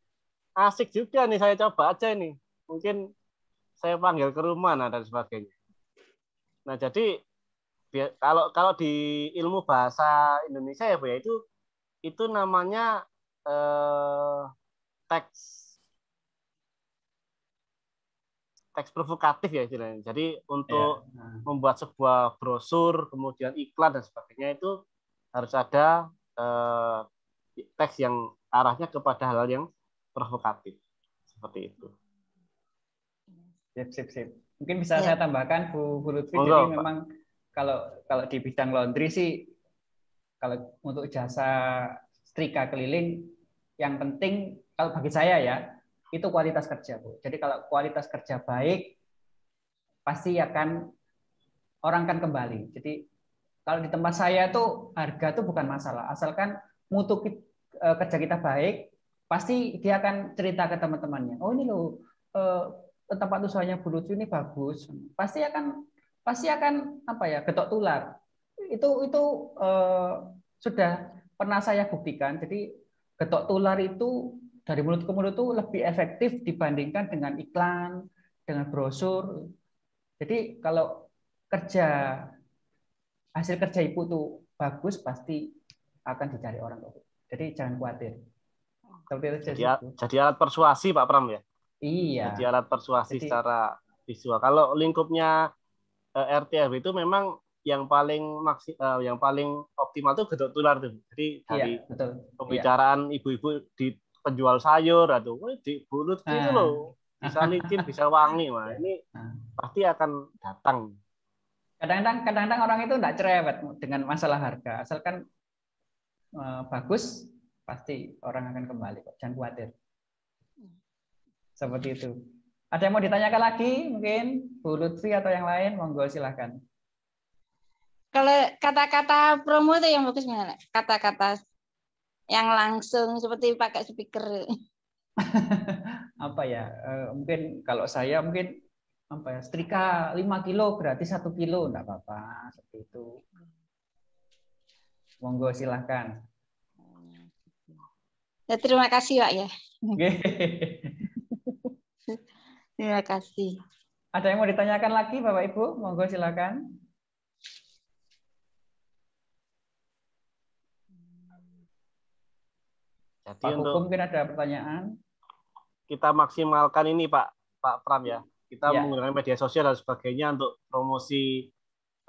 asik juga nih, saya coba aja nih. Mungkin saya panggil ke rumah nah, dan sebagainya. Nah, jadi kalau kalau di ilmu bahasa Indonesia ya Bu ya, itu itu namanya eh, teks teks provokatif ya istilahnya. Jadi untuk ya, nah. membuat sebuah brosur, kemudian iklan dan sebagainya itu harus ada eh, teks yang arahnya kepada hal-hal yang provokatif seperti itu. Sip, sip, sip. Mungkin bisa ya. saya tambahkan Bu, Bu Lutfi. Oh, jadi Pak. memang kalau kalau di bidang laundry sih, kalau untuk jasa setrika keliling, yang penting kalau bagi saya ya, itu kualitas kerja, Bu. Jadi kalau kualitas kerja baik, pasti akan orang akan kembali. Jadi kalau di tempat saya tuh harga tuh bukan masalah, asalkan mutu kerja kita baik, pasti dia akan cerita ke teman-temannya. Oh ini loh tempat usahanya Bu Lutfi ini bagus. Pasti akan pasti akan apa ya getok tular. Itu itu eh, sudah pernah saya buktikan. Jadi getok tular itu dari mulut ke mulut itu lebih efektif dibandingkan dengan iklan, dengan brosur. Jadi kalau kerja hasil kerja Ibu tuh bagus, pasti akan dicari orang. Jadi jangan khawatir. Jadi, jadi alat persuasi Pak Pram ya. Iya. Jadi alat persuasi jadi, secara visual. Kalau lingkupnya eh, R T F itu memang yang paling maksi, uh, yang paling optimal itu gedok tular tuh. Jadi dari iya, betul. pembicaraan ibu-ibu iya. di penjual sayur atau di bulut gitu ah. loh, bisa licin, bisa wangi, mah ini ah. pasti akan datang. Kadang-kadang, kadang-kadang orang itu tidak cerewet dengan masalah harga, asalkan uh, bagus, pasti orang akan kembali kok. Jangan khawatir. Seperti itu. Ada yang mau ditanyakan lagi? Mungkin Bu Lutfi atau yang lain, monggo silahkan. Kalau kata-kata promo itu yang bagus gimana? Kata-kata yang langsung seperti pakai speaker. Apa ya? Mungkin kalau saya mungkin apa ya? Setrika lima kilo gratis satu kilo, enggak apa-apa seperti itu. Monggo silahkan. Ya, terima kasih Pak ya. Terima kasih. Ada yang mau ditanyakan lagi Bapak Ibu? Monggo silakan. Jadi Pak Kukuh, mungkin ada pertanyaan. Kita maksimalkan ini Pak Pak Pram ya. Kita ya. menggunakan media sosial dan sebagainya untuk promosi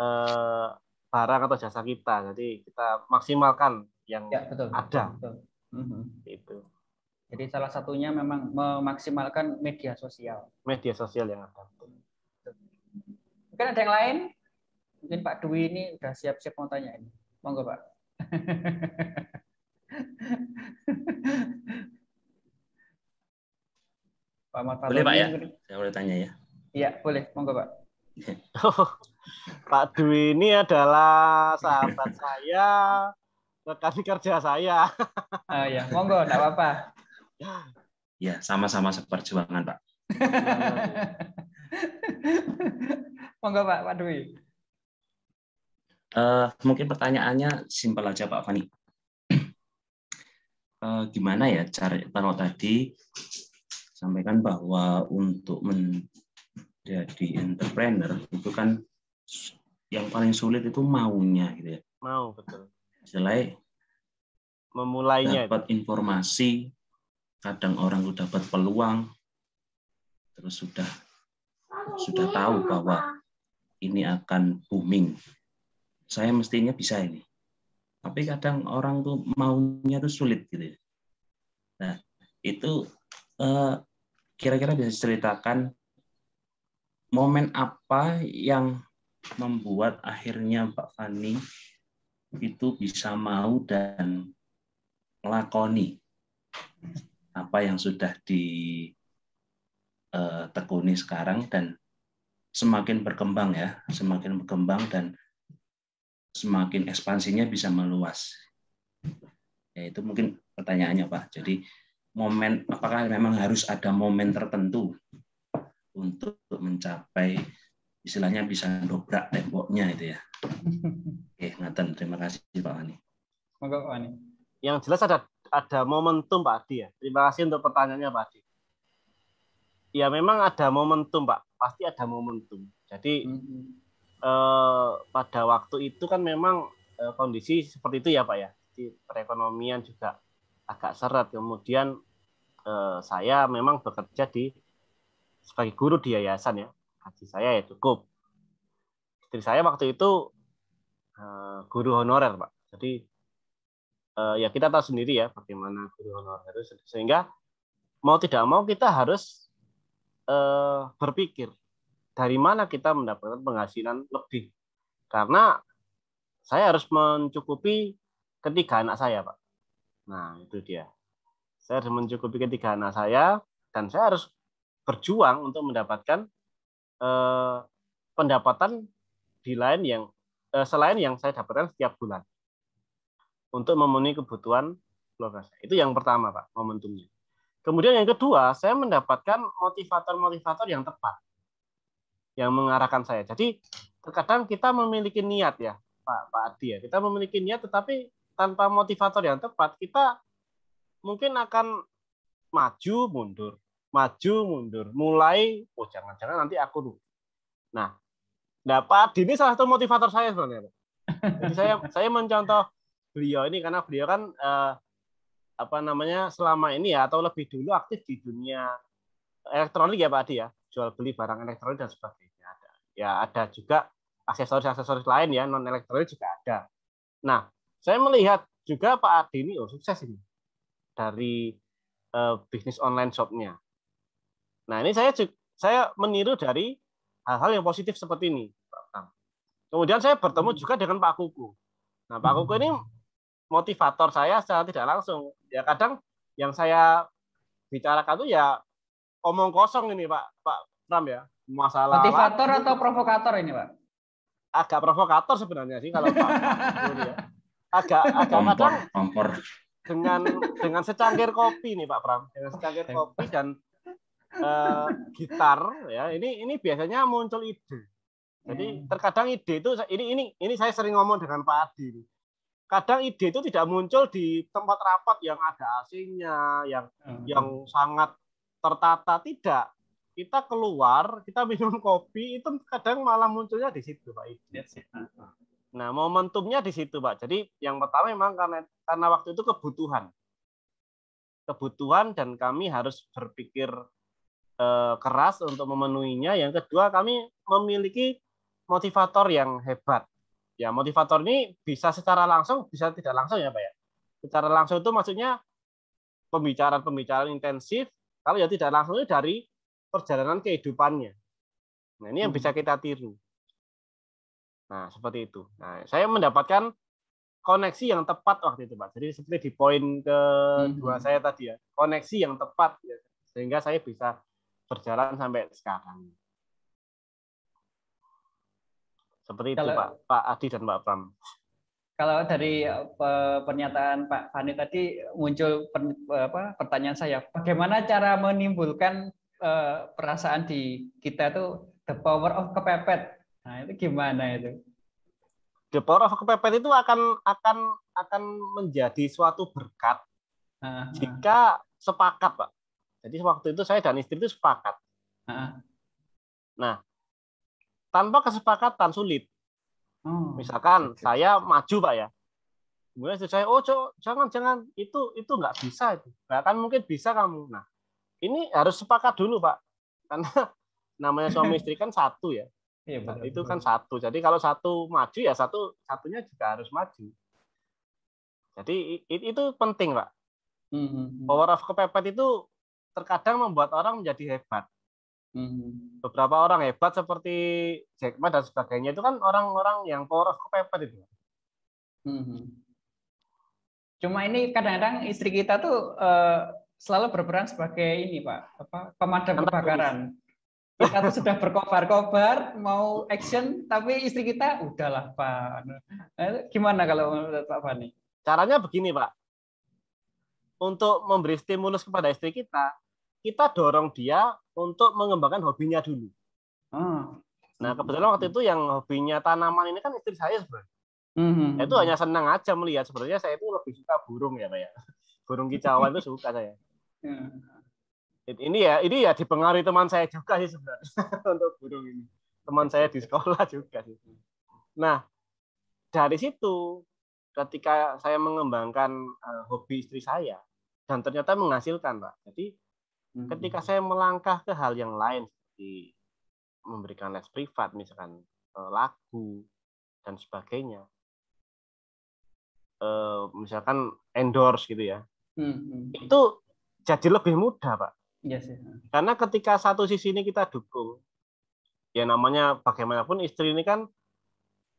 eh, barang atau jasa kita. Jadi kita maksimalkan yang ya, betul, ada. Betul, betul. Mm-hmm. Itu. Jadi salah satunya memang memaksimalkan media sosial. Media sosial yang ada. Mungkin ada yang lain? Mungkin Pak Dwi ini udah siap-siap mau tanya ini. Monggo Pak. Pak Muhammad boleh Pak ya? Saya boleh tanya ya? Iya boleh, monggo Pak. Oh, Pak Dwi ini adalah sahabat saya, rekan kerja saya. Oh ya, monggo, tidak apa-apa. Ya, sama-sama seperjuangan Pak. Monggo Pak, Pak Dwi. Uh, mungkin pertanyaannya simpel aja Pak Fanny. Gimana ya cara kalau tadi sampaikan bahwa untuk menjadi entrepreneur itu kan yang paling sulit itu maunya gitu ya. Mau betul. Selain memulainya dapat informasi, kadang orang sudah dapat peluang terus sudah sudah tahu bahwa ini akan booming. Saya mestinya bisa ini. Tapi kadang orang tuh maunya tuh sulit gitu. Nah itu kira-kira eh, bisa ceritakan momen apa yang membuat akhirnya Pak Fanny itu bisa mau dan melakoni apa yang sudah ditekuni eh, sekarang dan semakin berkembang ya, semakin berkembang dan semakin ekspansinya bisa meluas. Ya, itu mungkin pertanyaannya Pak. Jadi momen apakah memang harus ada momen tertentu untuk mencapai istilahnya bisa dobrak temboknya itu ya. Oke, ngaten, terima kasih Pak Ani. Monggo Pak Ani. Yang jelas ada ada momentum Pak Adi ya. Terima kasih untuk pertanyaannya Pak Adi. Ya memang ada momentum Pak, pasti ada momentum. Jadi mm-hmm. eh, pada waktu itu kan memang eh, kondisi seperti itu ya Pak ya. Di perekonomian juga agak seret. Kemudian eh, saya memang bekerja di sebagai guru di yayasan ya. Gaji saya ya cukup. Istri saya waktu itu eh, guru honorer Pak. Jadi eh, ya kita tahu sendiri ya bagaimana guru honorer itu. Sehingga mau tidak mau kita harus eh, berpikir dari mana kita mendapatkan penghasilan lebih. Karena saya harus mencukupi ketiga anak saya, Pak. Nah, itu dia. Saya harus mencukupi ketiga anak saya, dan saya harus berjuang untuk mendapatkan eh, pendapatan di lain yang eh, selain yang saya dapatkan setiap bulan untuk memenuhi kebutuhan keluarga saya. Itu yang pertama, Pak, momentumnya. Kemudian yang kedua, saya mendapatkan motivator-motivator yang tepat, yang mengarahkan saya. Jadi terkadang kita memiliki niat ya, Pak Pak Adi ya. Kita memiliki niat, tetapi tanpa motivator yang tepat, kita mungkin akan maju mundur, maju mundur, mulai, oh jangan-jangan nanti aku rugi. Nah, nah, Pak Adi ini salah satu motivator saya sebenarnya. Jadi saya saya mencontoh beliau ini karena beliau kan eh, apa namanya selama ini ya atau lebih dulu aktif di dunia elektronik ya Pak Adi ya, jual beli barang elektronik dan sebagainya. Ada ya, ada juga aksesoris-aksesoris lain ya, non elektronik juga ada. Nah, saya melihat juga Pak Adi ini oh, sukses ini dari uh, bisnis online shop-nya. Nah, ini saya saya meniru dari hal-hal yang positif seperti ini, Pak. Kemudian saya bertemu juga dengan Pak Kukuh. Nah, Pak Kukuh ini motivator saya secara tidak langsung. Ya kadang yang saya bicarakan itu ya omong kosong ini, Pak Pak Pram ya. Masalah motivator lalu, atau provokator ini, Pak? Agak provokator sebenarnya sih kalau Pak. Pak agak agak kompor, kadang kompor. dengan dengan secangkir kopi nih Pak Pram, dengan secangkir kopi dan uh, gitar ya, ini ini biasanya muncul ide. Jadi terkadang ide itu ini ini ini saya sering ngomong dengan Pak Adi. Kadang ide itu tidak muncul di tempat rapat yang ada A C-nya, yang hmm. yang sangat tertata, tidak. Kita keluar, kita minum kopi, itu kadang malah munculnya di situ Pak Adi. Nah, momentumnya di situ, Pak. Jadi yang pertama memang karena karena waktu itu kebutuhan. Kebutuhan dan kami harus berpikir eh, keras untuk memenuhinya. Yang kedua, kami memiliki motivator yang hebat. Ya, motivator ini bisa secara langsung, bisa tidak langsung ya, Pak ya. Secara langsung itu maksudnya pembicaraan-pembicaraan intensif, kalau ya tidak langsung itu dari perjalanan kehidupannya. Nah, ini yang bisa kita tiru. Nah, seperti itu. Nah, saya mendapatkan koneksi yang tepat waktu itu, Pak. Jadi seperti di poin kedua saya tadi ya, koneksi yang tepat ya. Sehingga saya bisa berjalan sampai sekarang. Seperti kalau, itu, Pak, Pak Adi dan Pak Pram. Kalau dari pernyataan Pak Fanny tadi muncul per, apa, pertanyaan saya, bagaimana cara menimbulkan eh, perasaan di kita tuh the power of kepepet? Nah, itu gimana itu? The power of kepepet itu akan akan akan menjadi suatu berkat uh-huh. jika sepakat, Pak. Jadi waktu itu saya dan istri itu sepakat. Uh-huh. Nah, tanpa kesepakatan sulit. Hmm. Misalkan okay. saya maju, Pak ya. Kemudian istri saya, oh jangan jangan itu itu nggak bisa itu. Bahkan mungkin bisa kamu. Nah, ini harus sepakat dulu, Pak. Karena namanya suami istri kan satu ya. Ya, benar, itu kan benar. Satu. Jadi kalau satu maju ya satu satunya juga harus maju. Jadi itu penting, Pak. Mm-hmm. Power of kepepet itu terkadang membuat orang menjadi hebat. Mm-hmm. Beberapa orang hebat seperti Jack Ma dan sebagainya itu kan orang-orang yang power of kepepet itu. Mm-hmm. Cuma ini kadang-kadang istri kita tuh uh, selalu berperan sebagai ini, Pak, apa pemadam kebakaran. Kita tuh sudah berkobar-kobar mau action tapi istri kita udahlah Pak. Gimana kalau menurut Pak Fanny? Caranya begini Pak. Untuk memberi stimulus kepada istri kita, kita dorong dia untuk mengembangkan hobinya dulu. Hmm. Nah kebetulan waktu itu yang hobinya tanaman ini kan istri saya sebenarnya. Hmm. Itu hanya senang aja melihat. Sebenarnya saya itu lebih suka burung ya Pak ya. burung kicauan itu suka saya. Ini ya, ini ya dipengaruhi teman saya juga sih sebenarnya untuk burung ini. Teman saya di sekolah juga sih. Nah, dari situ ketika saya mengembangkan uh, hobi istri saya dan ternyata menghasilkan, Pak. Jadi hmm. ketika saya melangkah ke hal yang lain seperti memberikan les privat, misalkan uh, lagu dan sebagainya, uh, misalkan endorse gitu ya, hmm. itu jadi lebih mudah, Pak. Yes, yes. Karena ketika satu sisi ini kita dukung, ya namanya bagaimanapun istri ini kan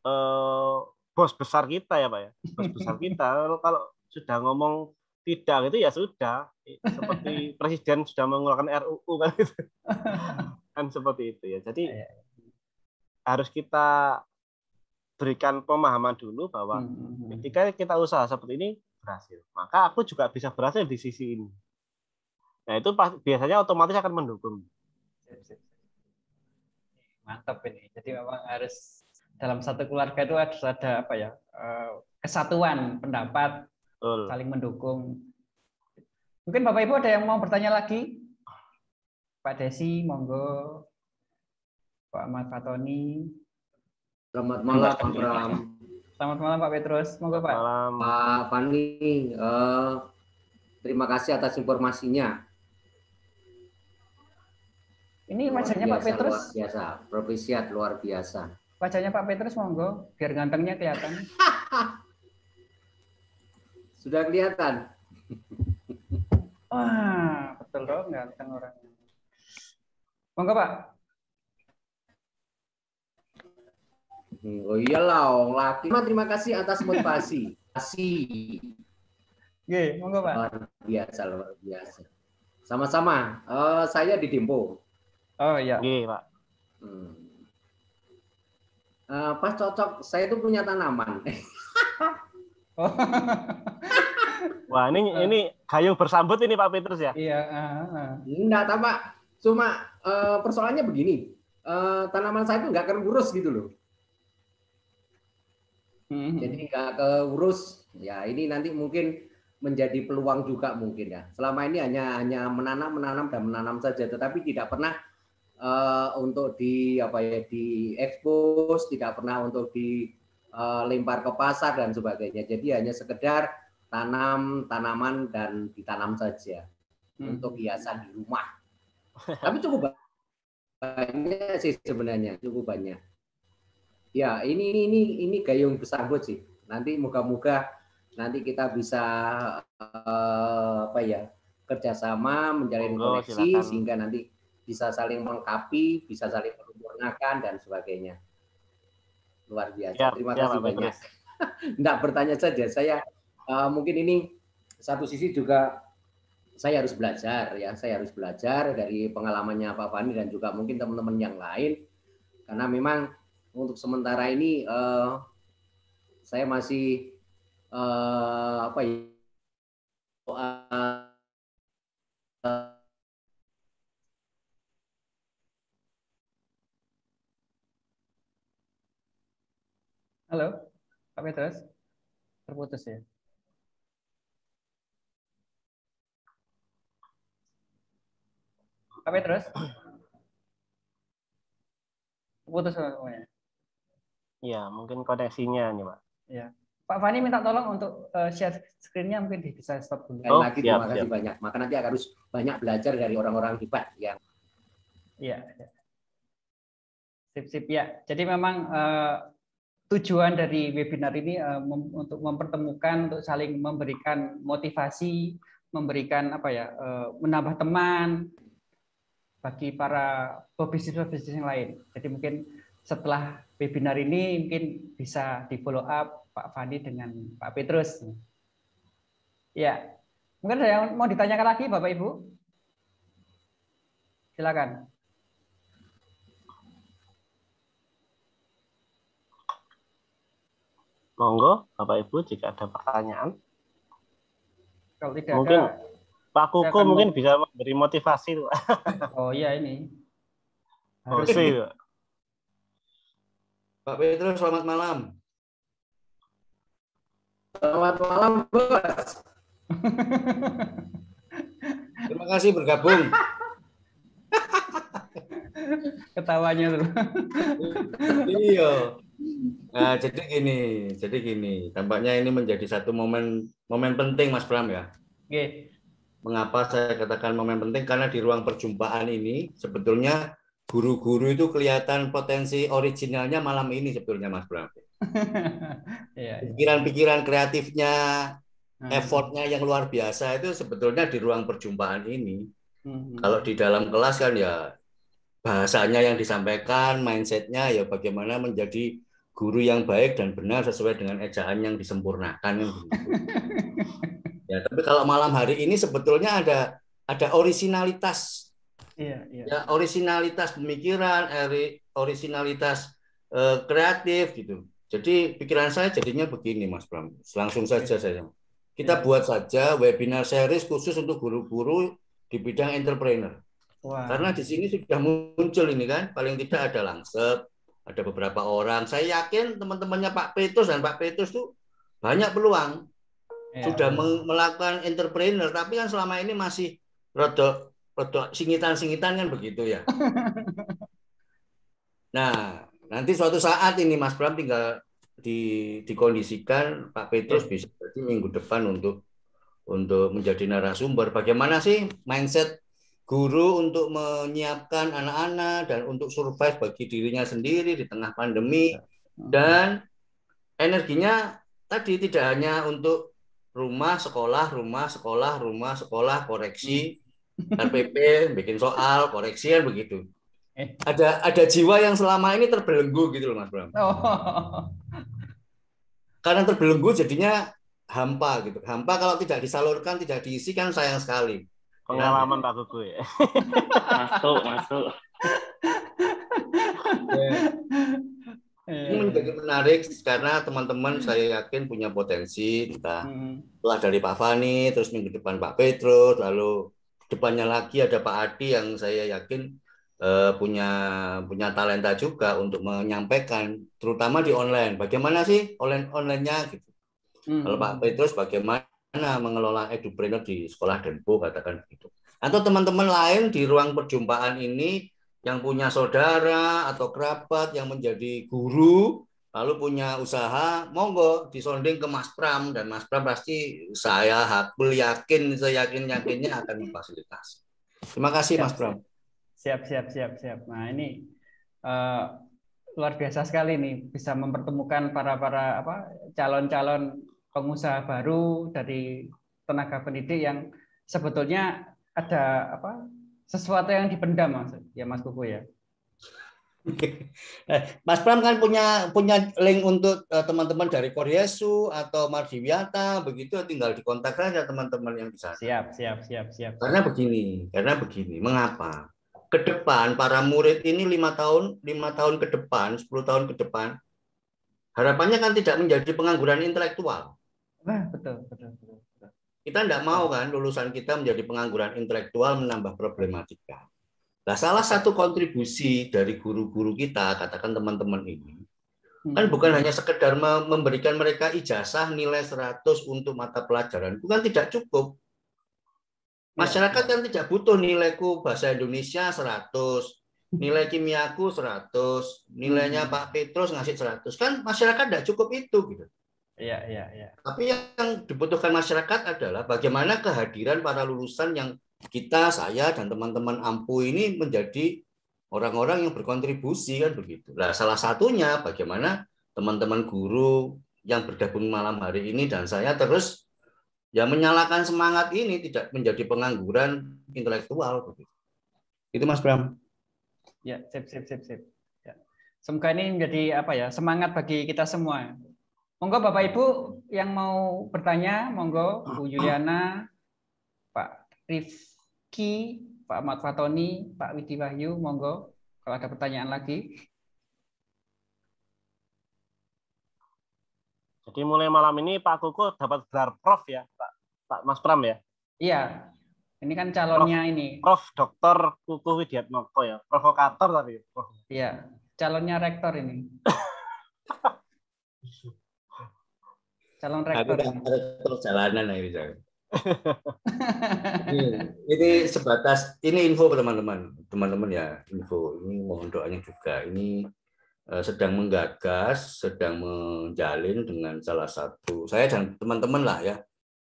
eh, bos besar kita ya, Pak ya, bos besar kita. Kalau, kalau sudah ngomong tidak gitu ya sudah, seperti presiden sudah mengeluarkan R U U kan gitu. Kan seperti itu ya. Jadi harus kita berikan pemahaman dulu bahwa hmm. ketika kita usaha seperti ini berhasil, maka aku juga bisa berhasil di sisi ini. Nah itu biasanya otomatis akan mendukung. Mantap ini. Jadi memang harus dalam satu keluarga itu harus ada apa ya, kesatuan pendapat, Betul. saling mendukung. Mungkin Bapak Ibu ada yang mau bertanya lagi? Pak Desi, monggo. Pak Muhammad Fatoni. Selamat malam Pak Pram. Selamat malam Pak Petrus. Monggo Pak. Malam Pak Fanny. Uh, terima kasih atas informasinya. Ini luar wajahnya biasa, Pak Petrus. Luar biasa, profesiat luar biasa. Wajahnya Pak Petrus monggo, biar gantengnya kelihatan. Sudah kelihatan. Wah, betul dong ganteng orangnya. Monggo Pak. Oh iyalah, orang laki. Terima kasih atas motivasi. Kasih. Oke, monggo Pak. Luar biasa, luar biasa. Sama-sama. Uh, saya di Dempo. Oh iya, Gih, Pak. Hmm. Uh, pas cocok, saya itu punya tanaman. oh. Wah ini uh. ini kayu bersambut ini Pak Petrus ya? Iya. Enggak uh, uh. tahu Pak, cuma uh, persoalannya begini, uh, tanaman saya itu nggak keurus gitu loh. Mm-hmm. Jadi nggak keurus. Ya ini nanti mungkin menjadi peluang juga mungkin ya. Selama ini hanya hanya menanam menanam dan menanam saja, tetapi tidak pernah Uh, untuk di apa ya di expose, tidak pernah untuk dilempar uh, ke pasar dan sebagainya. Jadi hanya sekedar tanam tanaman dan ditanam saja hmm. untuk hiasan di rumah. Tapi cukup banyak sih sebenarnya, cukup banyak. Ya ini ini ini gayung bersambut sih. Nanti moga-moga nanti kita bisa uh, apa ya kerjasama, menjalin oh, koneksi silakan. Sehingga nanti bisa saling melengkapi, bisa saling menyempurnakan dan sebagainya. Luar biasa. Ya, terima ya, kasih Pak banyak. Enggak bertanya saja. Saya uh, mungkin ini satu sisi juga saya harus belajar ya. Saya harus belajar dari pengalamannya Pak Fanny dan juga mungkin teman-teman yang lain. Karena memang untuk sementara ini uh, saya masih uh, apa ya? Uh, uh, Halo, Pak Petrus, terputus ya? Pak Petrus, terputus semuanya. Ya, mungkin koneksinya nih, Pak. Ya, Pak Fanny minta tolong untuk share screen-nya, mungkin bisa stop dulu. Oh, lagi siap, terima kasih siap. Banyak. Maka nanti harus banyak belajar dari orang-orang hebat yang. Ya, sip-sip ya. Jadi memang. Uh, Tujuan dari webinar ini uh, mem untuk mempertemukan, untuk saling memberikan motivasi, memberikan apa ya, uh, menambah teman bagi para pebisnis-pebisnis yang lain. Jadi mungkin setelah webinar ini mungkin bisa di follow up Pak Fanny dengan Pak Petrus. Ya, mungkin ada yang mau ditanyakan lagi Bapak Ibu? Silakan. Monggo, Bapak Ibu, jika ada pertanyaan. Kalau tidak mungkin ada, Pak Kukuh mungkin bisa memberi motivasi. Oh iya ini. Harus. Pak Petrus, selamat malam. Selamat malam, Bos. Terima kasih bergabung. Ketawanya tuh. Iya. Nah, jadi gini, jadi gini. Tampaknya ini menjadi satu momen momen penting, Mas Pram ya. Oke. Mengapa saya katakan momen penting? Karena di ruang perjumpaan ini sebetulnya guru-guru itu kelihatan potensi originalnya malam ini sebetulnya, Mas Pram. Pikiran-pikiran kreatifnya, effortnya yang luar biasa itu sebetulnya di ruang perjumpaan ini. Mm-hmm. Kalau di dalam kelas kan ya bahasanya yang disampaikan, mindsetnya ya bagaimana menjadi guru yang baik dan benar sesuai dengan ejaan yang disempurnakan. Ya, tapi kalau malam hari ini sebetulnya ada ada originalitas, yeah, yeah. Ya, originalitas pemikiran, originalitas eh, kreatif gitu. Jadi pikiran saya jadinya begini, Mas Pram. Langsung saja saya. Kita buat saja webinar series khusus untuk guru-guru di bidang entrepreneur. Wow. Karena di sini sudah muncul ini kan, paling tidak ada Langsep, ada beberapa orang. Saya yakin teman-temannya Pak Petrus dan Pak Petrus tuh banyak peluang. Ya, sudah benar. Melakukan entrepreneur, tapi kan selama ini masih rodok, rodok singitan-singitan kan begitu ya. Nah, nanti suatu saat ini Mas Bram tinggal di, dikondisikan Pak Petrus ya. Bisa berarti minggu depan untuk untuk menjadi narasumber. Bagaimana sih mindset guru untuk menyiapkan anak-anak dan untuk survive bagi dirinya sendiri di tengah pandemi, dan energinya tadi tidak hanya untuk rumah, sekolah, rumah, sekolah, rumah, sekolah, koreksi, R P P, bikin soal, koreksi, begitu. Ada ada jiwa yang selama ini terbelenggu gitu loh Mas Bram. Oh. Karena terbelenggu jadinya hampa gitu. Hampa kalau tidak disalurkan, tidak diisi kan sayang sekali. Pengalaman Pak Kukuh ya. Masuk, masuk. Yeah. Yeah. Ini menjadi menarik karena teman-teman saya yakin punya potensi. Kita telah dari Pak Fanny, terus minggu depan Pak Petrus, lalu depannya lagi ada Pak Adi yang saya yakin eh, punya punya talenta juga untuk menyampaikan, terutama di online. Bagaimana sih online onlinenya gitu? Hmm. Kalau Pak Petrus bagaimana mengelola edupreneur di sekolah Denpo, katakan begitu. Atau teman-teman lain di ruang perjumpaan ini yang punya saudara atau kerabat yang menjadi guru, lalu punya usaha, monggo disonding ke Mas Pram, dan Mas Pram pasti saya hakul yakin, saya yakin-yakinnya akan memfasilitasi. Terima kasih siap, Mas Pram. Siap, siap, siap, siap. Nah ini uh, luar biasa sekali nih, bisa mempertemukan para-para apa calon-calon pengusaha baru dari tenaga pendidik yang sebetulnya ada apa sesuatu yang dipendam maksud ya Mas Kukuh ya. Oke. Mas Pram kan punya punya link untuk teman-teman dari Koryesu atau Mardiwiata, begitu tinggal dikontak saja teman-teman yang bisa. Siap, siap, siap, siap. Karena begini, karena begini. Mengapa? Ke depan para murid ini lima tahun, lima tahun ke depan, sepuluh tahun ke depan, harapannya kan tidak menjadi pengangguran intelektual. Nah, betul, betul, betul, betul. Kita tidak mau kan lulusan kita menjadi pengangguran intelektual, menambah problematika. Nah, salah satu kontribusi dari guru-guru kita, katakan teman-teman ini, hmm. kan bukan hanya sekedar memberikan mereka ijazah nilai seratus untuk mata pelajaran, bukan tidak cukup. Masyarakat kan tidak butuh nilaiku bahasa Indonesia seratus, nilai kimiaku seratus, nilainya hmm. Pak Petrus ngasih seratus. Kan masyarakat tidak cukup itu gitu. Ya, ya, ya. Tapi yang dibutuhkan masyarakat adalah bagaimana kehadiran para lulusan yang kita, saya, dan teman-teman Ampu ini menjadi orang-orang yang berkontribusi kan begitu. Nah, salah satunya bagaimana teman-teman guru yang bergabung malam hari ini dan saya terus ya menyalakan semangat ini tidak menjadi pengangguran intelektual begitu. Itu Mas Bram. Ya, sip, sip, sip, sip. Ya. Semoga ini menjadi apa ya semangat bagi kita semua. Monggo Bapak Ibu yang mau bertanya, monggo Bu Juliana, Pak Rifki, Pak Muhammad Fatoni, Pak Widi Wahyu, monggo kalau ada pertanyaan lagi. Jadi mulai malam ini Pak Kukuh dapat gelar Prof ya, Pak, Pak Mas Pram ya? Iya, ini kan calonnya Prof, ini. Prof Doktor Kukuh Widiatno ya, provokator tadi. Iya, calonnya rektor ini. Calon rektor. Aku rektor jalanan ini. ini, ini sebatas ini info teman-teman, teman-teman ya info. Ini mohon doanya juga. Ini uh, sedang menggagas, sedang menjalin dengan salah satu saya dan teman-teman lah ya.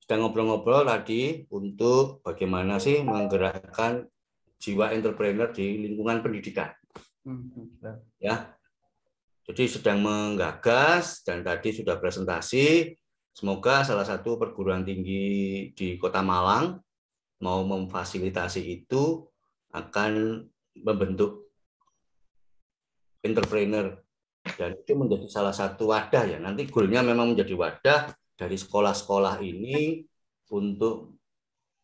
Sedang ngobrol-ngobrol tadi untuk bagaimana sih menggerakkan jiwa entrepreneur di lingkungan pendidikan. Ya. Jadi sedang menggagas dan tadi sudah presentasi. Semoga salah satu perguruan tinggi di Kota Malang mau memfasilitasi itu akan membentuk entrepreneur dan itu menjadi salah satu wadah ya. Nanti goalnya memang menjadi wadah dari sekolah-sekolah ini untuk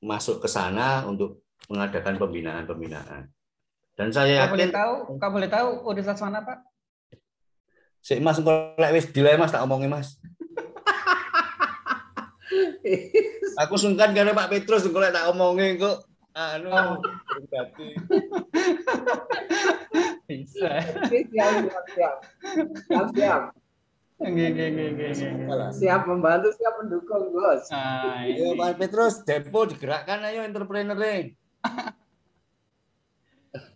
masuk ke sana untuk mengadakan pembinaan-pembinaan. Dan saya yakin, boleh tahu, kamu boleh tahu universitas mana, Pak? Sik Mas engko lek wis dileh Mas tak omongi Mas. Aku sungkan karena Pak Petrus engko lek tak omongi kok anu pribadi. Bisa. Siap. Siap. Nggih nggih nggih nggih. Siap membantu, siap mendukung, Bos. Ah, iya Pak Petrus, Depo digerakkan ayo entrepreneur-e.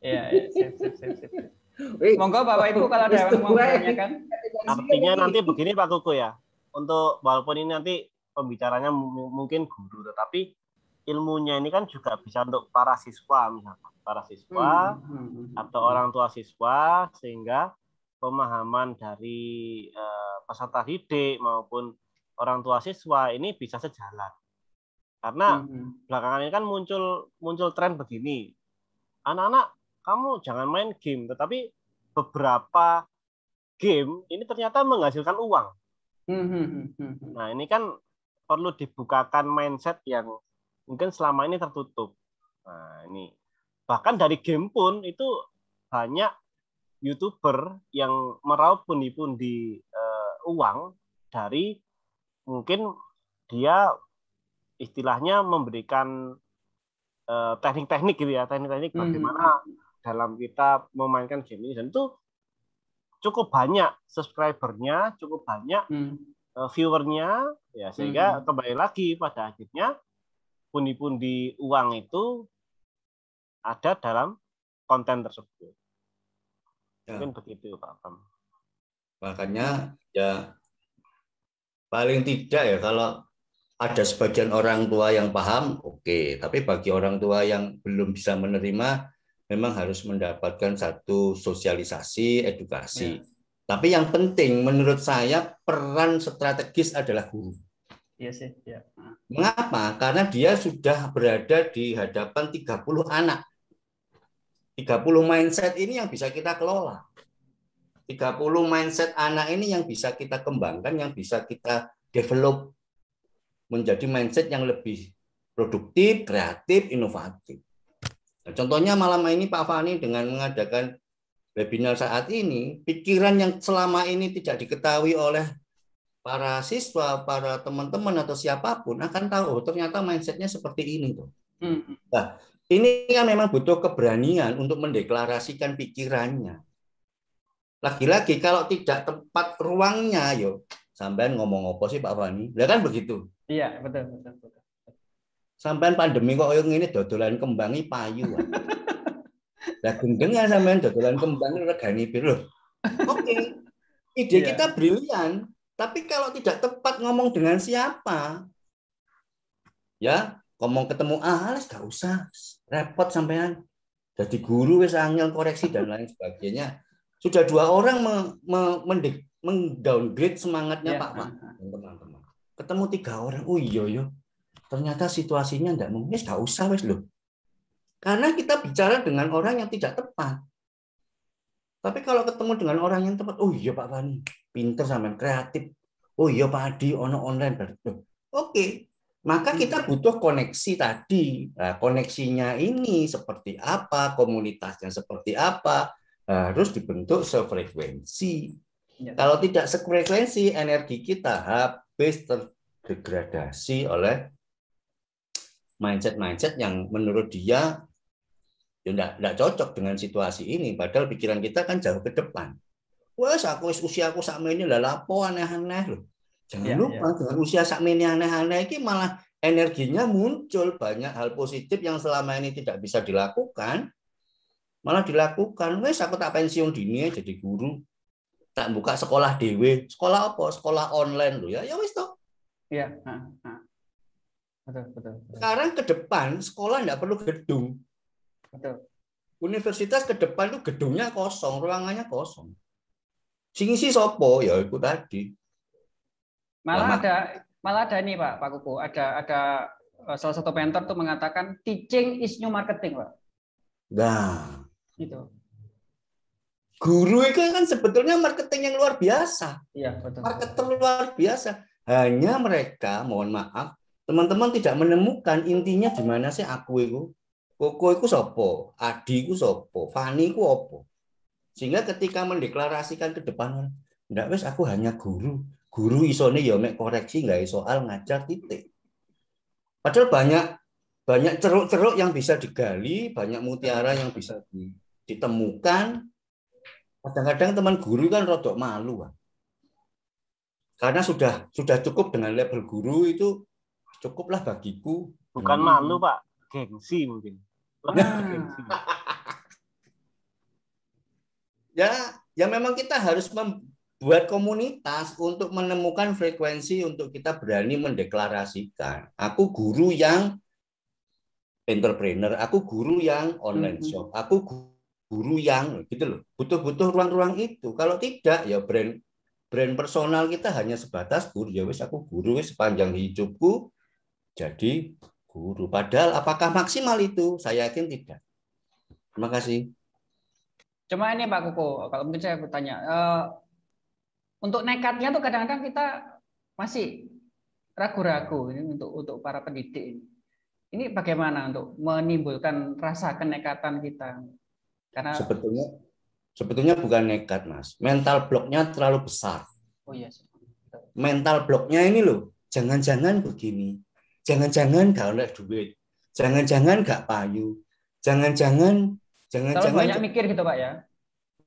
Iya, sip sip sip sip. Monggo Bapak Ibu kalau ada yang mau menanyakan. Artinya nanti begini Pak Kukuh ya. Untuk walaupun ini nanti pembicaranya mungkin guru, tetapi ilmunya ini kan juga bisa untuk para siswa misalnya, para siswa hmm. atau orang tua siswa sehingga pemahaman dari uh, peserta didik maupun orang tua siswa ini bisa sejalan. Karena hmm. belakangan ini kan muncul muncul tren begini. Anak-anak, kamu jangan main game, tetapi beberapa game ini ternyata menghasilkan uang. Nah, ini kan perlu dibukakan mindset yang mungkin selama ini tertutup. Nah, ini bahkan dari game pun itu banyak YouTuber yang meraup pundi-pundi uh, uang dari mungkin dia istilahnya memberikan teknik-teknik gitu ya, teknik-teknik bagaimana mm-hmm. dalam kita memainkan game ini, dan itu cukup banyak subscribernya, cukup banyak mm. viewernya, ya sehingga mm. kembali lagi pada akhirnya pundi-pundi uang itu ada dalam konten tersebut. Mungkin ya. Begitu Pak Pam. Makanya ya paling tidak ya kalau ada sebagian orang tua yang paham, oke. Okay. Tapi bagi orang tua yang belum bisa menerima, memang harus mendapatkan satu sosialisasi, edukasi. Ya. Tapi yang penting menurut saya peran strategis adalah guru. Iya sih. Ya. Mengapa? Karena dia sudah berada di hadapan tiga puluh anak. tiga puluh mindset ini yang bisa kita kelola. tiga puluh mindset anak ini yang bisa kita kembangkan, yang bisa kita develop menjadi mindset yang lebih produktif, kreatif, inovatif. Nah, contohnya malam ini Pak Fanny dengan mengadakan webinar saat ini, pikiran yang selama ini tidak diketahui oleh para siswa, para teman-teman atau siapapun akan tahu, oh, ternyata mindsetnya seperti ini tuh. Nah, ini kan memang butuh keberanian untuk mendeklarasikan pikirannya. Lagi-lagi kalau tidak tempat ruangnya, yo sampean ngomong apa sih Pak Fanny? Ya kan begitu. Iya, betul betul betul. Sampean pandemi kok yang ini dodolan kembangi payu. Lah gendengnya sampean dodolan kembang regani biru. Oke. Ide iya. Kita brilian, tapi kalau tidak tepat ngomong dengan siapa? Ya, ngomong ketemu alas gak usah. Repot sampean. Jadi guru wis angel koreksi dan lain sebagainya. Sudah dua orang mendik meng-downgrade semangatnya ya, Pak Pak dan teman-teman. Ketemu tiga orang, oh iya yo, ternyata situasinya enggak mungkin, enggak usah wes loh. Karena kita bicara dengan orang yang tidak tepat. Tapi kalau ketemu dengan orang yang tepat, oh iya Pak Fani, pinter sampean kreatif. Oh iya Pak Adi ono online berarti. Oke, okay. Maka kita butuh koneksi tadi. Nah, koneksinya ini seperti apa, komunitasnya seperti apa, harus dibentuk sefrekuensi. Ya. Kalau tidak sefrekuensi, energi kita habis terdegradasi oleh mindset-mindset yang menurut dia ya tidak cocok dengan situasi ini. Padahal pikiran kita kan jauh ke depan. Wah, aku usia aku sakmene lah lapo aneh-aneh loh. Jangan ya, lupa ya. Usia sakmene aneh-aneh ini malah energinya muncul banyak hal positif yang selama ini tidak bisa dilakukan, malah dilakukan. Wes aku tak pensiun dini jadi guru, tak buka sekolah dewe, sekolah apa? Sekolah online loh ya. Ya wes toh. Iya. Betul, betul, betul. Sekarang ke depan sekolah tidak perlu gedung. Betul. Universitas ke depan itu gedungnya kosong, ruangannya kosong. Sing isi sopo ya itu tadi. Malah Lama. ada malah ada nih Pak Pak Kukuh, ada ada salah satu mentor tuh mengatakan teaching is new marketing, Pak. Nah, gitu. Guru itu kan sebetulnya marketing yang luar biasa. Iya, betul. Marketer luar biasa. Hanya mereka, mohon maaf, teman-teman tidak menemukan intinya di mana sih aku itu. Kukuh itu sopo, Adi itu sopo, Fanny itu opo. Sehingga ketika mendeklarasikan ke depan, ndak wes aku hanya guru. Guru isone ya mek koreksi, nggak soal ngajar titik. Padahal banyak banyak ceruk-ceruk yang bisa digali, banyak mutiara yang bisa ditemukan. Kadang-kadang teman guru kan rodok malu, kan? Karena sudah sudah cukup dengan label guru itu cukuplah bagiku. Bukan hmm. malu Pak, gengsi mungkin. Gengsi. Ya, ya memang kita harus membuat komunitas untuk menemukan frekuensi untuk kita berani mendeklarasikan. Aku guru yang entrepreneur, aku guru yang online shop, aku guru yang gitu loh. Butuh-butuh ruang-ruang itu. Kalau tidak ya brand brand personal kita hanya sebatas guru. Ya wis aku guru wis sepanjang hidupku jadi guru. Padahal apakah maksimal itu? Saya yakin tidak. Terima kasih. Cuma ini Pak Kukuh, kalau mungkin saya bertanya, uh, untuk nekatnya tuh kadang-kadang kita masih ragu-ragu ini untuk untuk para pendidik ini. Ini bagaimana untuk menimbulkan rasa kenekatan kita? Karena sebetulnya sebetulnya bukan nekat Mas, mental blocknya terlalu besar. Oh iya. Yes. Mental blocknya ini loh, jangan-jangan begini, jangan-jangan gak ada duit, jangan-jangan gak payu, jangan-jangan Jangan-jangan banyak mikir gitu Pak ya.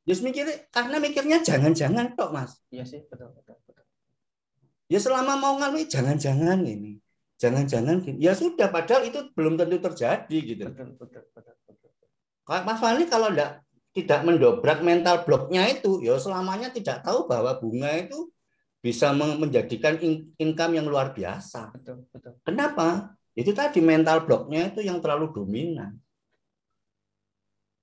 Just mikir karena mikirnya jangan-jangan tok Mas. Iya sih, betul betul betul. Ya selama mau ngalui jangan-jangan ini. Jangan-jangan gini. Ya sudah padahal itu belum tentu terjadi gitu. Betul betul betul betul. Mas Fani kalau enggak tidak mendobrak mental blocknya itu, ya selamanya tidak tahu bahwa bunga itu bisa menjadikan income yang luar biasa. Betul betul. Kenapa? Itu tadi mental blocknya itu yang terlalu dominan.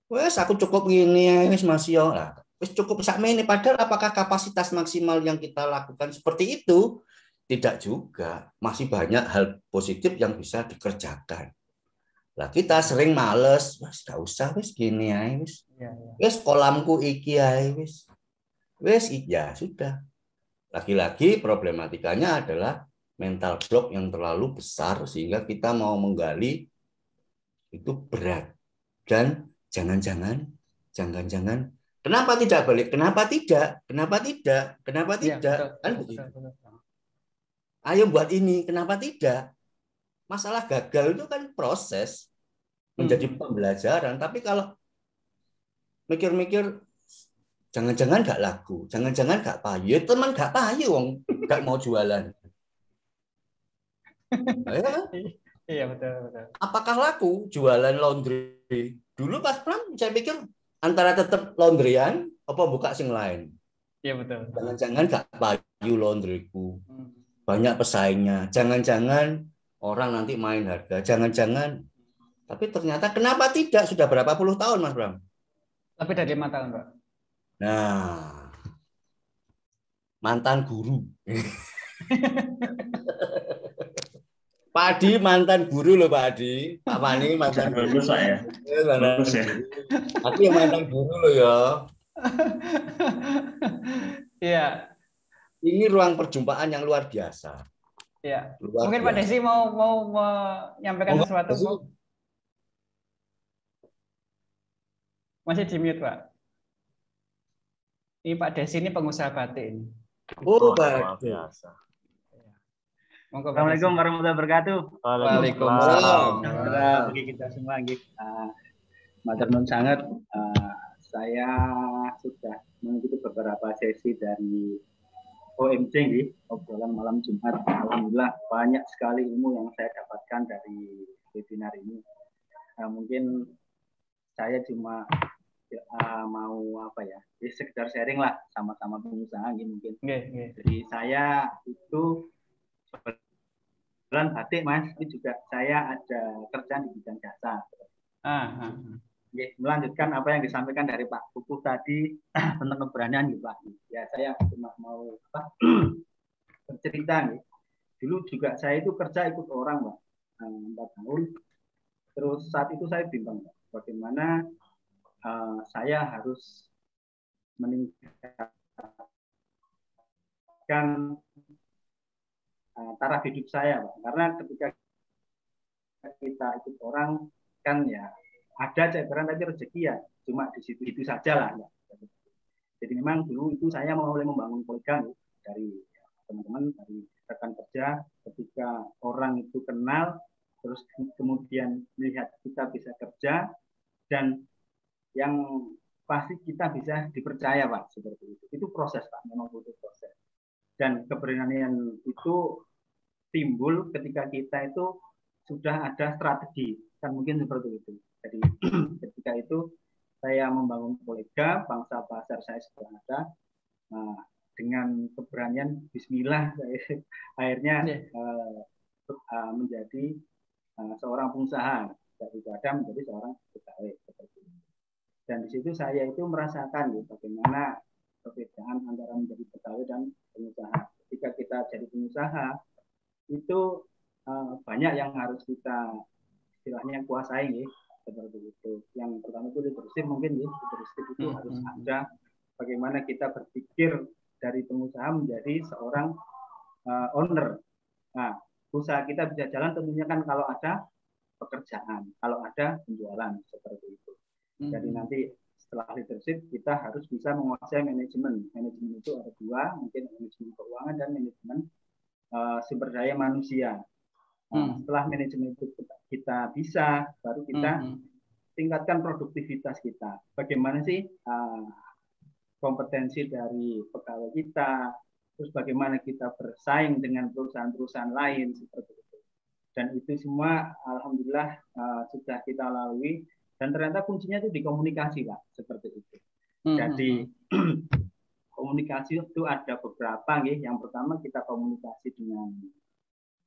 Wes aku cukup gini, wes masih yo lah. Wes cukup sakmene. Padahal apakah kapasitas maksimal yang kita lakukan seperti itu? Tidak juga. Masih banyak hal positif yang bisa dikerjakan. Lah kita sering males, wes gak usah wes gini ae wes. Ya, ya. Wes kolamku iki ae wes. Wes ya sudah. Lagi-lagi problematikanya adalah mental block yang terlalu besar sehingga kita mau menggali itu berat dan Jangan-jangan, jangan-jangan. Kenapa tidak balik? Kenapa tidak? Kenapa tidak? Kenapa tidak? Ya, betul, betul, betul, betul. Ayo buat ini. Kenapa tidak? Masalah gagal itu kan proses menjadi hmm. pembelajaran. Tapi kalau mikir-mikir, jangan-jangan nggak laku, jangan-jangan nggak payu, teman nggak payu, wong nggak mau jualan. Iya betul, betul. Apakah laku jualan laundry? Dulu pas Pram saya pikir antara tetap laundryan apa buka sing lain. Iya betul. Jangan-jangan gak payu laundryku. Banyak pesaingnya. Jangan-jangan orang nanti main harga. Jangan-jangan. Tapi ternyata kenapa tidak? Sudah berapa puluh tahun Mas Pram? Lebih dari lima tahun Pak. Nah, mantan guru. Pak Adi mantan guru loh Pak Adi. Pak Pani mantan guru saya. Bagus ya. Aku yang mantan guru loh ya. Iya. Ini ruang perjumpaan yang luar biasa. Iya. Mungkin biasa. Pak Desi mau mau menyampaikan oh, sesuatu. Desi. Masih di mute Pak. Ini Pak Desi ini pengusaha batik. Oh, luar biasa. Assalamualaikum warahmatullahi wabarakatuh. Waalaikumsalam. Bagi kita semua, uh, matur nuwun sangat. Uh, saya sudah mengikuti beberapa sesi dari O M G ini, obrolan malam Jumat. Alhamdulillah banyak sekali ilmu yang saya dapatkan dari webinar ini. Nah, mungkin saya cuma uh, mau apa ya, jadi sekedar sharing lah sama-sama pengusaha gitu mungkin. Okay, okay. Jadi saya itu sebenarnya batik mas, itu juga saya ada kerjaan di bidang jasa. Ah, ah. Melanjutkan apa yang disampaikan dari Pak Kukuh tadi tentang keberanian gitu Pak. Ya saya cuma mau apa, cerita nih. Dulu juga saya itu kerja ikut orang Pak, empat tahun. Terus saat itu saya bimbang Pak, bagaimana uh, saya harus meningkatkan uh, taraf hidup saya Pak. Karena ketika kita ikut orang kan ya. Ada ceberan tapi rezeki ya, cuma di situ itu saja lah. Ya. Jadi memang dulu itu saya mulai membangun poligami ya, dari teman-teman, dari rekan kerja. Ketika orang itu kenal, terus kemudian melihat kita bisa kerja, dan yang pasti kita bisa dipercaya Pak, seperti itu. Itu proses Pak, memang butuh proses. Dan keberanian itu timbul ketika kita itu sudah ada strategi, kan mungkin seperti itu. Jadi ketika itu saya membangun kolega, bangsa pasar saya sudah ada. Nah, dengan keberanian Bismillah saya akhirnya yeah. uh, uh, menjadi uh, seorang pengusaha daripada menjadi seorang pegawai seperti itu. Dan di situ saya itu merasakan ya, bagaimana perbedaan antara menjadi pegawai dan pengusaha. Ketika kita jadi pengusaha itu uh, banyak yang harus kita istilahnya kuasai ya. Seperti itu. Yang pertama itu leadership mungkin ya, leadership itu hmm. harus ada bagaimana kita berpikir dari pengusaha menjadi seorang uh, owner. Nah, usaha kita bisa jalan tentunya kan kalau ada pekerjaan, kalau ada penjualan seperti itu. Hmm. Jadi nanti setelah leadership kita harus bisa menguasai manajemen. Manajemen itu ada dua, mungkin manajemen keuangan dan manajemen uh, sumber daya manusia. Nah, setelah manajemen itu kita bisa, baru kita tingkatkan produktivitas kita. Bagaimana sih uh, kompetensi dari pegawai kita, terus bagaimana kita bersaing dengan perusahaan-perusahaan lain seperti itu. Dan itu semua alhamdulillah uh, sudah kita lalui. Dan ternyata kuncinya itu di komunikasi Pak, seperti itu. Jadi komunikasi itu ada beberapa nih. Yang pertama kita komunikasi dengan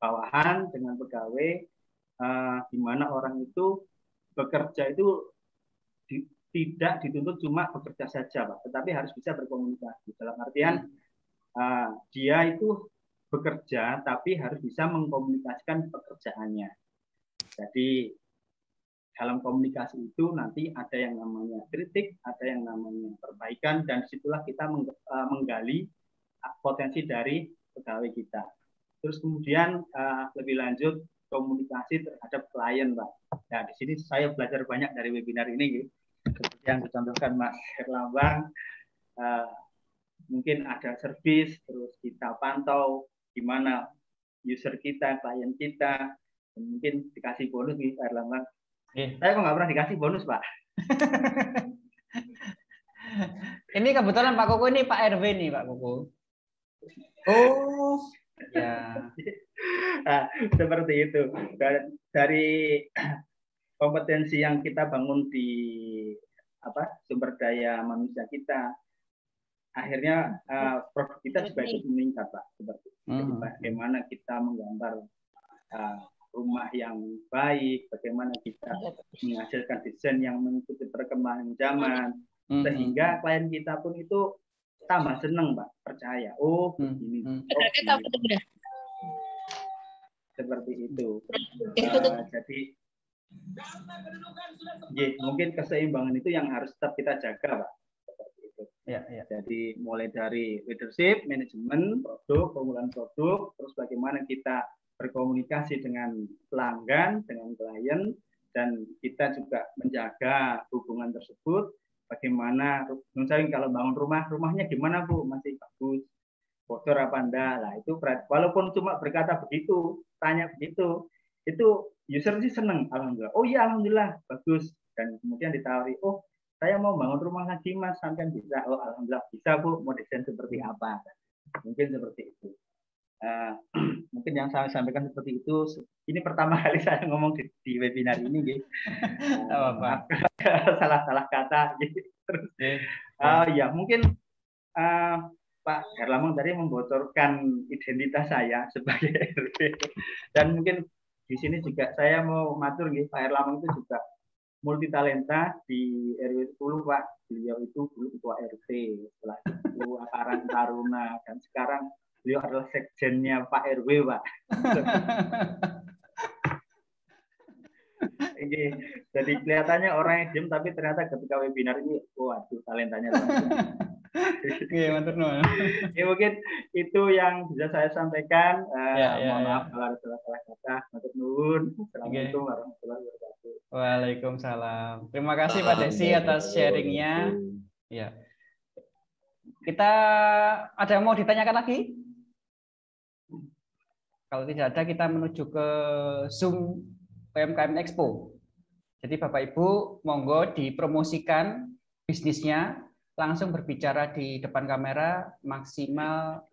bawahan, dengan pegawai, uh, di mana orang itu bekerja itu di, tidak dituntut cuma bekerja saja, Pak, tetapi harus bisa berkomunikasi. Dalam artian uh, dia itu bekerja, tapi harus bisa mengkomunikasikan pekerjaannya. Jadi dalam komunikasi itu nanti ada yang namanya kritik, ada yang namanya perbaikan, dan disitulah kita meng, uh, menggali potensi dari pegawai kita. Terus kemudian uh, lebih lanjut komunikasi terhadap klien, Pak. Nah, di sini saya belajar banyak dari webinar ini, gitu. Seperti yang dicontohkan Mas Erlamung, uh, mungkin ada servis, terus kita pantau gimana user kita, klien kita, mungkin dikasih bonus nih, Pak Erlamung. Yeah. Saya kok nggak pernah dikasih bonus, Pak. Ini kebetulan Pak Kukuh ini Pak R W nih, Pak Kukuh. Oh. Ya. Nah, seperti itu. Dan dari kompetensi yang kita bangun di apa sumber daya manusia kita, akhirnya uh, produk kita juga ikut meningkat, Pak. Seperti itu. Bagaimana kita menggambar uh, rumah yang baik, bagaimana kita menghasilkan desain yang mengikuti perkembangan zaman, sehingga klien kita pun itu tambah seneng, Pak, percaya. Oh, begini. Hmm. Oh, seperti itu. Uh, jadi, yeah, mungkin keseimbangan itu yang harus tetap kita jaga, Pak. Seperti itu. Ya, ya. Jadi, mulai dari leadership, manajemen, produk, pengolahan produk, terus bagaimana kita berkomunikasi dengan pelanggan, dengan klien, dan kita juga menjaga hubungan tersebut. Bagaimana, misalnya kalau bangun rumah, rumahnya gimana Bu? Masih bagus, bocor apa enggak? Lah itu walaupun cuma berkata begitu, tanya begitu, itu user sih seneng, alhamdulillah. Oh iya, alhamdulillah, bagus. Dan kemudian ditawari, oh saya mau bangun rumah lagi Mas, sampai bisa. Oh alhamdulillah bisa Bu, mau desain seperti apa? Mungkin seperti itu. Uh, mungkin yang saya sampaikan seperti itu. Ini pertama kali saya ngomong di, di webinar ini, gitu. uh, Salah-salah kata, gitu. Terus, uh, ya mungkin uh, Pak Erlamung tadi membocorkan identitas saya sebagai R W, dan mungkin di sini juga saya mau matur, gitu. Pak Erlamung itu juga multitalenta di R W sepuluh, Pak. Beliau itu dulu ketua R T, setelah itu Karang Taruna, dan sekarang beliau adalah sekjennya Pak R W, Pak. Jadi kelihatannya orangnya diem, tapi ternyata ketika webinar ini, waduh, talentanya luar biasa. Ya, mungkin itu yang bisa saya sampaikan. Ya, uh, ya, mohon ya. Maaf kalau ada salah-salah kata. Matur nuwun. Assalamualaikum warahmatullahi wabarakatuh. Waalaikumsalam. Terima kasih Pak Desi atas sharingnya. Ya, kita ada yang mau ditanyakan lagi? Kalau tidak ada, kita menuju ke Zoom U M K M Expo. Jadi Bapak Ibu, monggo dipromosikan bisnisnya, langsung berbicara di depan kamera maksimal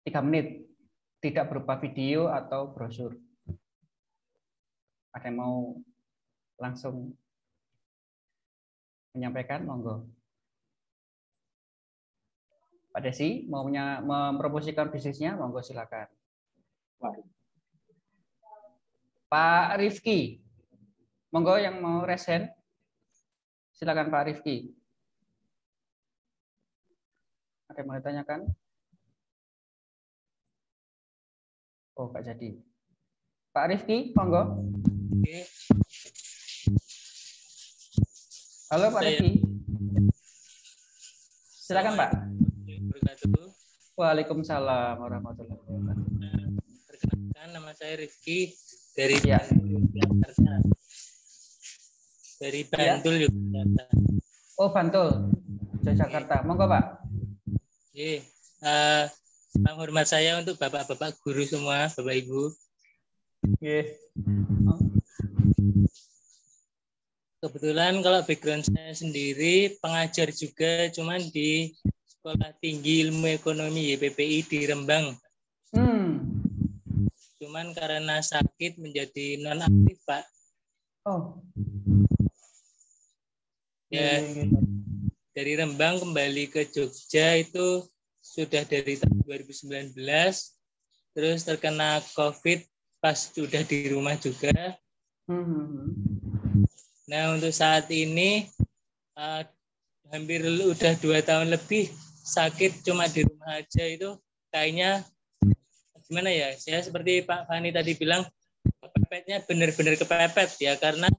tiga menit, tidak berupa video atau brosur. Ada yang mau langsung menyampaikan, monggo. Pak Desi, mau mempromosikan bisnisnya, monggo silakan. Pak Rifki, monggo yang mau raise hand, silakan Pak Rifki. Ada yang mau ditanyakan? Oh, nggak jadi. Pak Rifki, monggo. Oke. Halo Pak Desi, silakan Pak. Waalaikumsalam warahmatullahi wabarakatuh. Perkenalkan, nama saya Rifki dari ya. Jakarta, dari Bantul, Jakarta. Ya. Oh Bantul, Jakarta. Monggo Pak. Oke, uh, salam hormat saya untuk bapak-bapak guru semua, bapak ibu. Oke. Oh. Kebetulan kalau background saya sendiri pengajar juga, cuman di Sekolah Tinggi Ilmu Ekonomi Y P P I di Rembang. Hmm. Cuman karena sakit menjadi nonaktif, Pak. Oh. Ya, dari Rembang kembali ke Jogja itu sudah dari tahun dua ribu sembilan belas, terus terkena COVID pas sudah di rumah juga. Hmm. Nah, untuk saat ini uh, hampir udah dua tahun lebih sakit cuma di rumah aja, itu kayaknya gimana ya, saya seperti Pak Fanny tadi bilang, kepepetnya benar-benar kepepet ya, karena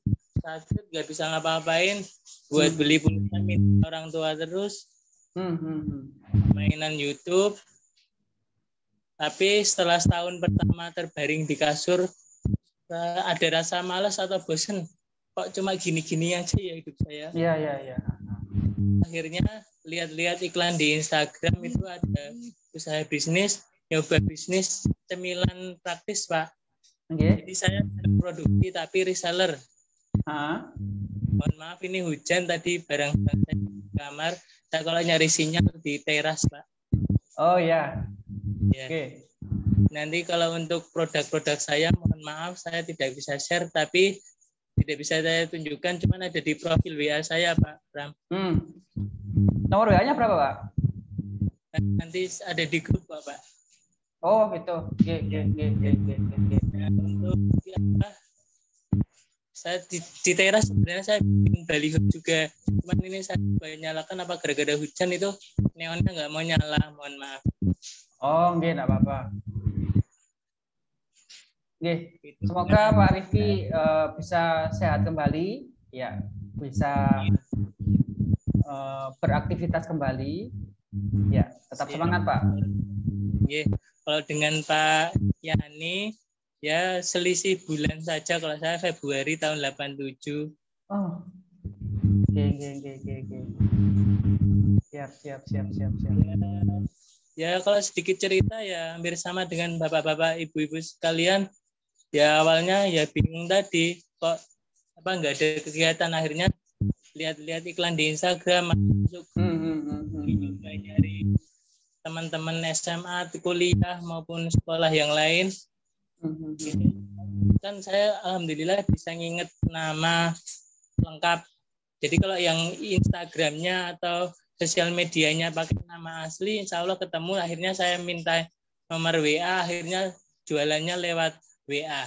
sakit nggak bisa ngapa-ngapain, buat beli pulsa minta orang tua terus, mainan YouTube. Tapi setelah setahun pertama terbaring di kasur, uh, ada rasa malas atau bosen. Kok cuma gini-gini aja ya hidup saya. Iya, iya, iya. Akhirnya lihat-lihat iklan di Instagram itu ada usaha bisnis, nyoba bisnis cemilan praktis, Pak. Okay. Jadi saya produksi tapi reseller. Ha? Mohon maaf ini hujan tadi, barang-barang saya di kamar. Saya kalau nyari sinyal di teras, Pak. Oh ya. Ya. Oke. Okay. Nanti kalau untuk produk-produk saya, mohon maaf saya tidak bisa share, tapi tidak bisa saya tunjukkan, cuman ada di profil W A saya, Pak Ram. Hmm. Nomor W A-nya berapa, Pak? Nanti ada di grup, Pak. Pak. Oh, gitu. Oke, oke, oke, oke, oke. Untuk apa? Saya di, di teras sebenarnya saya bikin baliho juga. Cuman ini saya banyak nyalakan, apa gara-gara hujan itu neonnya nggak mau nyala, mohon maaf. Oh, enggak, enggak apa-apa. Oke, semoga Pak Rifki uh, bisa sehat kembali, ya, bisa uh, beraktivitas kembali, ya, tetap semangat Pak. Oke, kalau dengan Pak Yani, ya selisih bulan saja, kalau saya Februari tahun delapan tujuh. Oh, oke, oke, oke, oke. Siap, siap, siap, siap, siap. Ya, kalau sedikit cerita ya hampir sama dengan bapak-bapak, ibu-ibu sekalian. Ya awalnya ya bingung tadi, kok apa nggak ada kegiatan, akhirnya lihat-lihat iklan di Instagram, masuk, nyari teman teman-teman S M A, kuliah maupun sekolah yang lain. Kan saya alhamdulillah bisa nginget nama lengkap. Jadi kalau yang Instagramnya atau sosial medianya pakai nama asli, insya Allah ketemu. Akhirnya saya minta nomor W A, akhirnya jualannya lewat W A.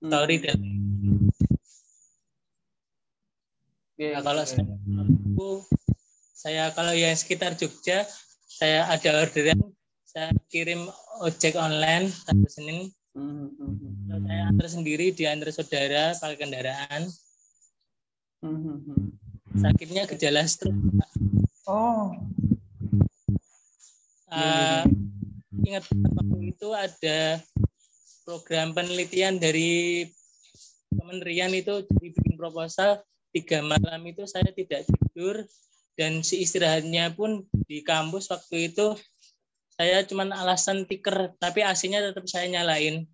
Story dan okay, nah, kalau okay. saya, aku, saya kalau yang sekitar Jogja, saya ada orderan, saya kirim ojek online satu Senin. Mm-hmm. Kalau saya antar sendiri, diantar saudara pakai kendaraan. Mm-hmm. Sakitnya gejala stroke. Oh. Uh, mm-hmm. Ingat waktu itu ada program penelitian dari kementerian itu, bikin proposal tiga malam itu saya tidak tidur dan si istirahatnya pun di kampus waktu itu saya cuma alasan tiker, tapi A C-nya tetap saya nyalain.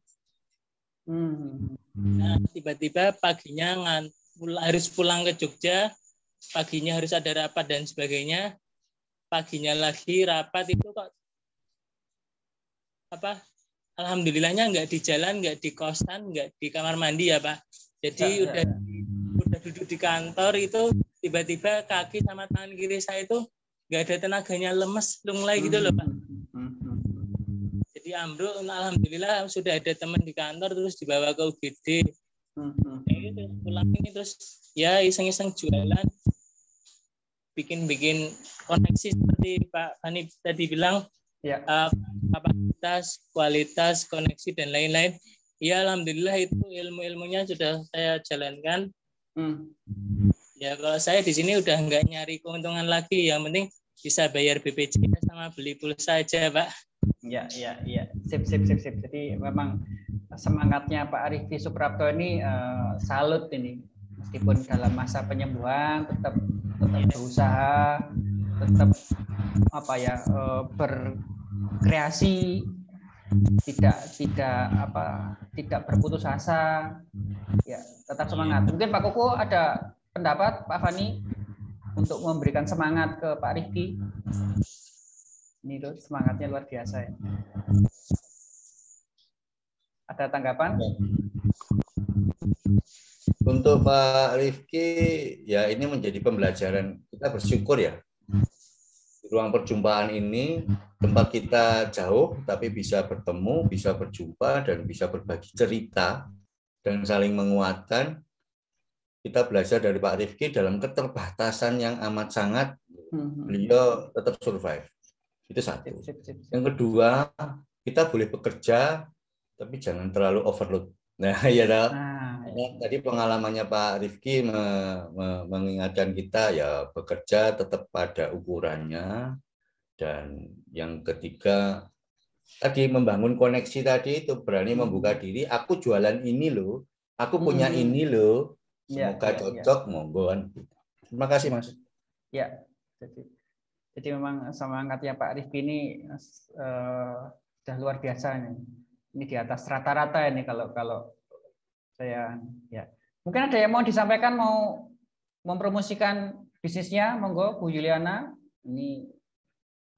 Mm-hmm. Nah, tiba-tiba paginya ngantuk. Harus pulang ke Jogja, paginya harus ada rapat dan sebagainya, paginya lagi rapat itu kok apa? Alhamdulillahnya nggak di jalan, nggak di kosan, nggak di kamar mandi ya Pak. Jadi ya, udah ya. udah duduk di kantor itu tiba-tiba kaki sama tangan kiri saya itu nggak ada tenaganya, lemes, lunglai gitu loh Pak. Jadi ambruk, alhamdulillah sudah ada teman di kantor terus dibawa ke U G D. Jadi terus pulang ini terus ya iseng-iseng jualan, bikin-bikin koneksi seperti Pak Fanny tadi bilang ya. uh, kapasitas, kualitas, koneksi dan lain-lain. Ya alhamdulillah itu ilmu-ilmunya sudah saya jalankan. Hmm. Ya kalau saya di sini udah nggak nyari keuntungan lagi, yang penting bisa bayar B P J S sama beli pulsa aja Pak. Ya ya ya, sip sip sip sip. Jadi memang semangatnya Pak Arifki Suprapto ini uh, salut ini, meskipun dalam masa penyembuhan tetap tetap berusaha, tetap apa ya uh, berkreasi, tidak tidak apa tidak berputus asa, ya tetap semangat. Mungkin Pak Kukuh ada pendapat Pak Fanny untuk memberikan semangat ke Pak Arifki. Ini loh, semangatnya luar biasa ya. Ada tanggapan? Untuk Pak Rifki, ya ini menjadi pembelajaran. Kita bersyukur ya. Ruang perjumpaan ini, tempat kita jauh, tapi bisa bertemu, bisa berjumpa, dan bisa berbagi cerita, dan saling menguatkan. Kita belajar dari Pak Rifki dalam keterbatasan yang amat sangat, beliau tetap survive. Itu satu. Yang kedua, kita boleh bekerja, tapi jangan terlalu overload. Nah, ya dah. Nah, tadi pengalamannya Pak Rifki me me mengingatkan kita ya bekerja tetap pada ukurannya, dan yang ketiga tadi membangun koneksi tadi itu, berani membuka diri. Aku jualan ini loh, aku punya hmm. ini loh. Semoga ya, cocok, ya, ya. Monggoan. Terima kasih Mas. Ya, jadi, jadi memang semangatnya Pak Rifki ini uh, sudah luar biasa nih. Ini di atas rata-rata ini kalau kalau saya ya. Mungkin ada yang mau disampaikan, mau mempromosikan bisnisnya, monggo Bu Juliana, ini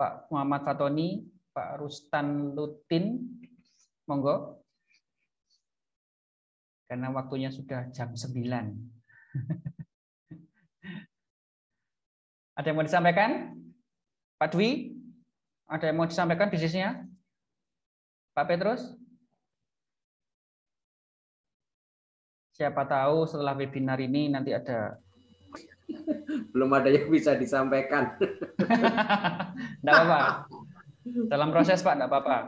Pak Muhammad Fatoni, Pak Rustan Lutin, monggo. Karena waktunya sudah jam sembilan. Ada yang mau disampaikan? Pak Dwi, ada yang mau disampaikan bisnisnya? Pak Petrus? Siapa tahu setelah webinar ini nanti ada. Belum ada yang bisa disampaikan. Enggak apa-apa. Dalam proses Pak, enggak apa-apa.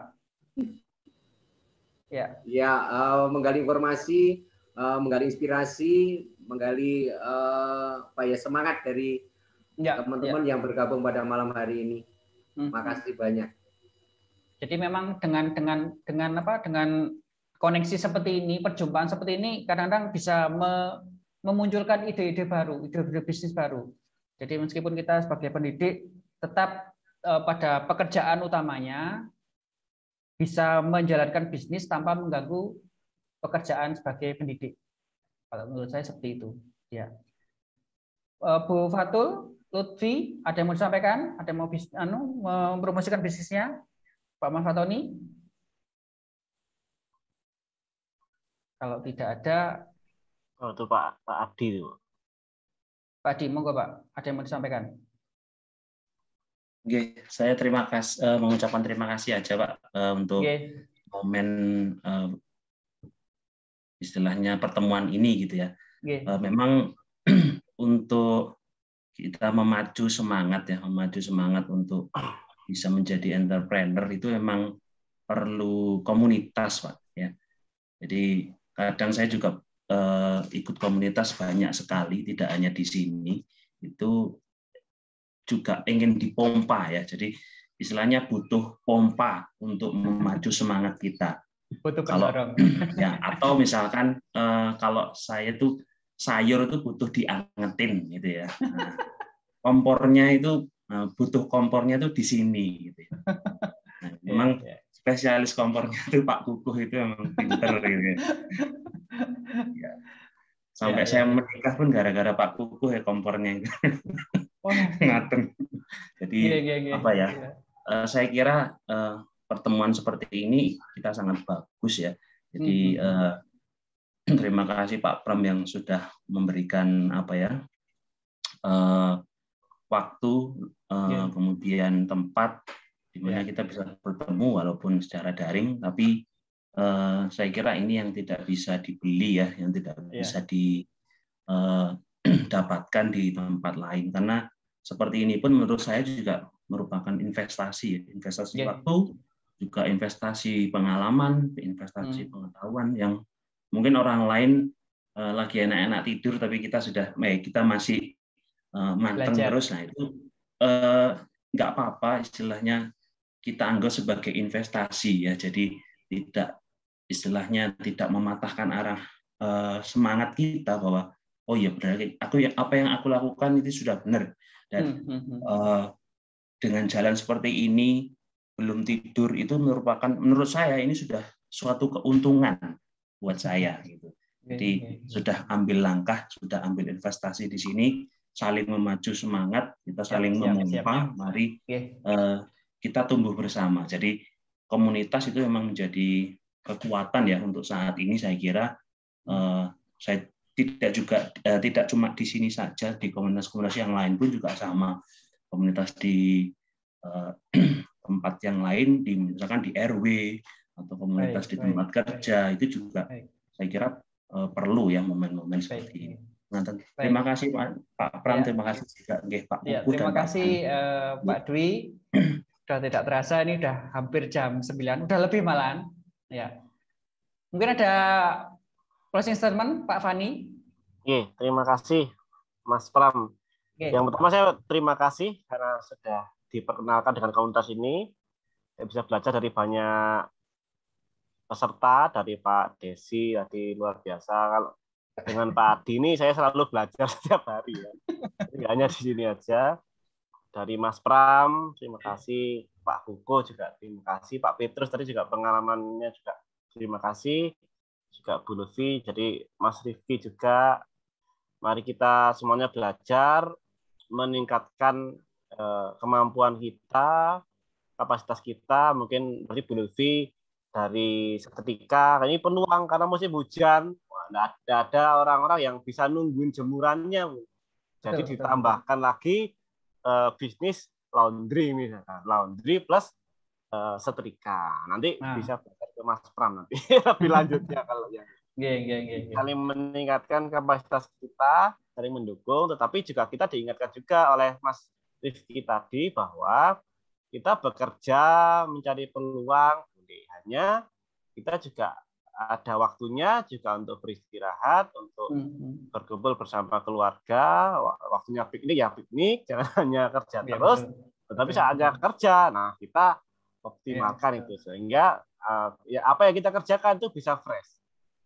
Ya, ya uh, menggali informasi, uh, menggali inspirasi, menggali uh, apa ya, semangat dari teman-teman ya, ya. yang bergabung pada malam hari ini. Hmm. Makasih banyak. Jadi memang dengan dengan dengan apa dengan koneksi seperti ini, perjumpaan seperti ini, kadang-kadang bisa me, memunculkan ide-ide baru, ide-ide bisnis baru. Jadi meskipun kita sebagai pendidik tetap eh, pada pekerjaan utamanya, bisa menjalankan bisnis tanpa mengganggu pekerjaan sebagai pendidik. Kalau menurut saya seperti itu. Ya, eh, Bu Fatul, Lutfi, ada yang mau disampaikan? Ada yang mau bis, anu, mempromosikan bisnisnya? Pak Muhammad Fatoni? Kalau tidak ada, oh, itu Pak Pak Adi itu. Pak Adi, monggo Pak. Ada yang mau disampaikan? Oke, saya terima kasih, uh, mengucapkan terima kasih aja Pak uh, untuk Oke. momen uh, istilahnya pertemuan ini gitu ya. Oke. Uh, memang untuk kita memacu semangat ya, memacu semangat untuk bisa menjadi entrepreneur itu memang perlu komunitas Pak ya. Jadi kadang saya juga eh, ikut komunitas banyak sekali, tidak hanya di sini, itu juga ingin dipompa ya. Jadi istilahnya butuh pompa untuk memacu semangat kita. Butuh pendorong. Kalau, ya, atau misalkan eh, kalau saya tuh sayur itu butuh diangetin gitu ya. Nah, kompornya itu butuh kompornya itu di sini gitu ya. Nah, memang spesialis kompornya itu Pak Kukuh itu memang pinter gitu ya. Ya. Sampai ya, ya, saya menikah pun gara-gara Pak Kukuh ya kompornya itu. Oh, ngaten. Jadi ya, ya, ya, apa ya? Ya. Uh, saya kira uh, pertemuan seperti ini kita sangat bagus ya. Jadi uh, terima kasih Pak Pram yang sudah memberikan apa ya uh, waktu uh, yeah. kemudian tempat di mana yeah. kita bisa bertemu walaupun secara daring, tapi uh, saya kira ini yang tidak bisa dibeli ya, yang tidak yeah. bisa didapatkan uh, di tempat lain, karena seperti ini pun menurut saya juga merupakan investasi, investasi yeah. waktu, juga investasi pengalaman, investasi hmm. pengetahuan yang mungkin orang lain uh, lagi enak-enak tidur, tapi kita sudah, eh, kita masih uh, manteng Belajar. terus. Nah itu uh, nggak apa-apa, istilahnya kita anggap sebagai investasi ya. Jadi tidak, istilahnya tidak mematahkan arah uh, semangat kita bahwa oh ya benar, aku yang apa yang aku lakukan itu sudah benar. Dan uh, dengan jalan seperti ini belum tidur itu merupakan, menurut saya ini sudah suatu keuntungan buat saya gitu. Jadi okay, okay. sudah ambil langkah, sudah ambil investasi di sini, saling memacu semangat, kita saling memompa, mari okay. uh, kita tumbuh bersama. Jadi komunitas itu memang menjadi kekuatan ya untuk saat ini. Saya kira uh, saya tidak juga uh, tidak cuma di sini saja, di komunitas-komunitas yang lain pun juga sama. Komunitas di uh, tempat yang lain, di misalkan di R W atau komunitas baik, di tempat baik, kerja baik, itu juga baik. Saya kira uh, perlu ya momen-momen seperti ini. Nah, terima baik. kasih Pak, Pak Pram, ya. terima kasih juga Nggih, Pak ya, Kukuh, terima kasih uh, Pak Dwi. Sudah tidak terasa ini sudah hampir jam sembilan, sudah lebih malahan. Ya. Mungkin ada closing statement Pak Fanny. Oke, terima kasih Mas Pram. Oke. Yang pertama saya terima kasih karena sudah diperkenalkan dengan komunitas ini. Saya bisa belajar dari banyak peserta, dari Pak Desi tadi luar biasa. Kalau dengan Pak Adi ini saya selalu belajar setiap hari ya. Tidak hanya di sini aja. Dari Mas Pram, terima kasih. Pak Kukuh juga terima kasih. Pak Petrus tadi juga pengalamannya juga terima kasih. Juga Bu Lutfi, jadi Mas Rifki juga. Mari kita semuanya belajar meningkatkan eh, kemampuan kita, kapasitas kita. Mungkin dari Bu Lutfi dari seketika ini peluang karena musim hujan, wah, ada orang-orang yang bisa nungguin jemurannya, jadi betul, ditambahkan betul. lagi uh, bisnis laundry misalkan, laundry plus uh, setrika, nanti nah. bisa belajar ke Mas Pram nanti lebih lanjutnya kalau yang saling meningkatkan kapasitas kita, saling mendukung, tetapi juga kita diingatkan juga oleh Mas Rifki tadi bahwa kita bekerja mencari peluang. Hanya kita juga ada waktunya juga untuk beristirahat, untuk mm-hmm. berkumpul bersama keluarga, waktunya piknik ya piknik, jangan hanya kerja ya, terus, betul. tetapi saatnya kerja. Nah kita optimalkan ya, itu sehingga uh, ya apa yang kita kerjakan itu bisa fresh,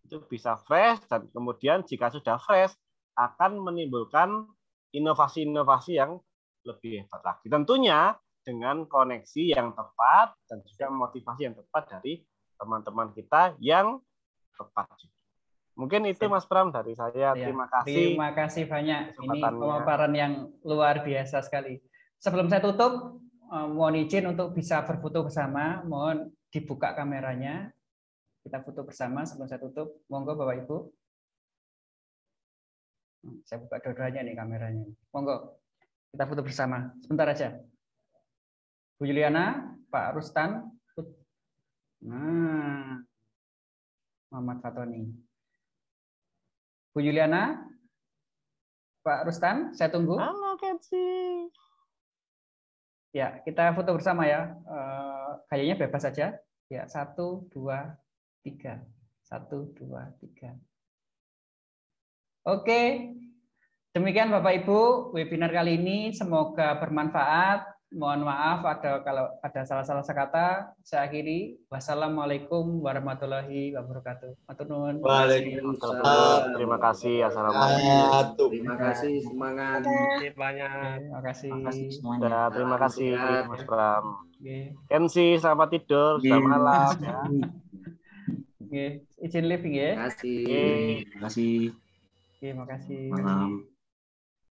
itu bisa fresh dan kemudian jika sudah fresh akan menimbulkan inovasi-inovasi yang lebih hebat lagi. Tentunya dengan koneksi yang tepat dan juga motivasi yang tepat dari teman-teman kita yang tepat. Mungkin itu Mas Pram dari saya. Ya, terima kasih. Terima kasih banyak. Ini pemaparan yang luar biasa sekali. Sebelum saya tutup, mohon izin untuk bisa berfoto bersama. Mohon dibuka kameranya. Kita foto bersama sebelum saya tutup. Monggo Bapak Ibu. Saya buka dua-duanya nih kameranya. Monggo. Kita foto bersama. Sebentar aja. Bu Juliana, Pak Rustan. Nah, Muhammad Fatoni. Bu Juliana, Pak Rustan, saya tunggu. Halo, Ketsi. Ya, kita foto bersama ya. E, kayaknya bebas saja. Ya, satu, dua, tiga. Satu, dua, tiga. Oke, demikian Bapak Ibu webinar kali ini. Semoga bermanfaat. Mohon maaf ada kalau ada salah-salah kata. Saya akhiri. Wassalamualaikum warahmatullahi wabarakatuh. Matur nuwun. Waalaikumsalam. Terima kasih. Assalamualaikum. Terima kasih. Semangat. Terima kasih. Terima kasih Mas Pram. Kensi selamat tidur. Selamat malam. Izin living ya. Terima kasih. Terima kasih. Terima kasih.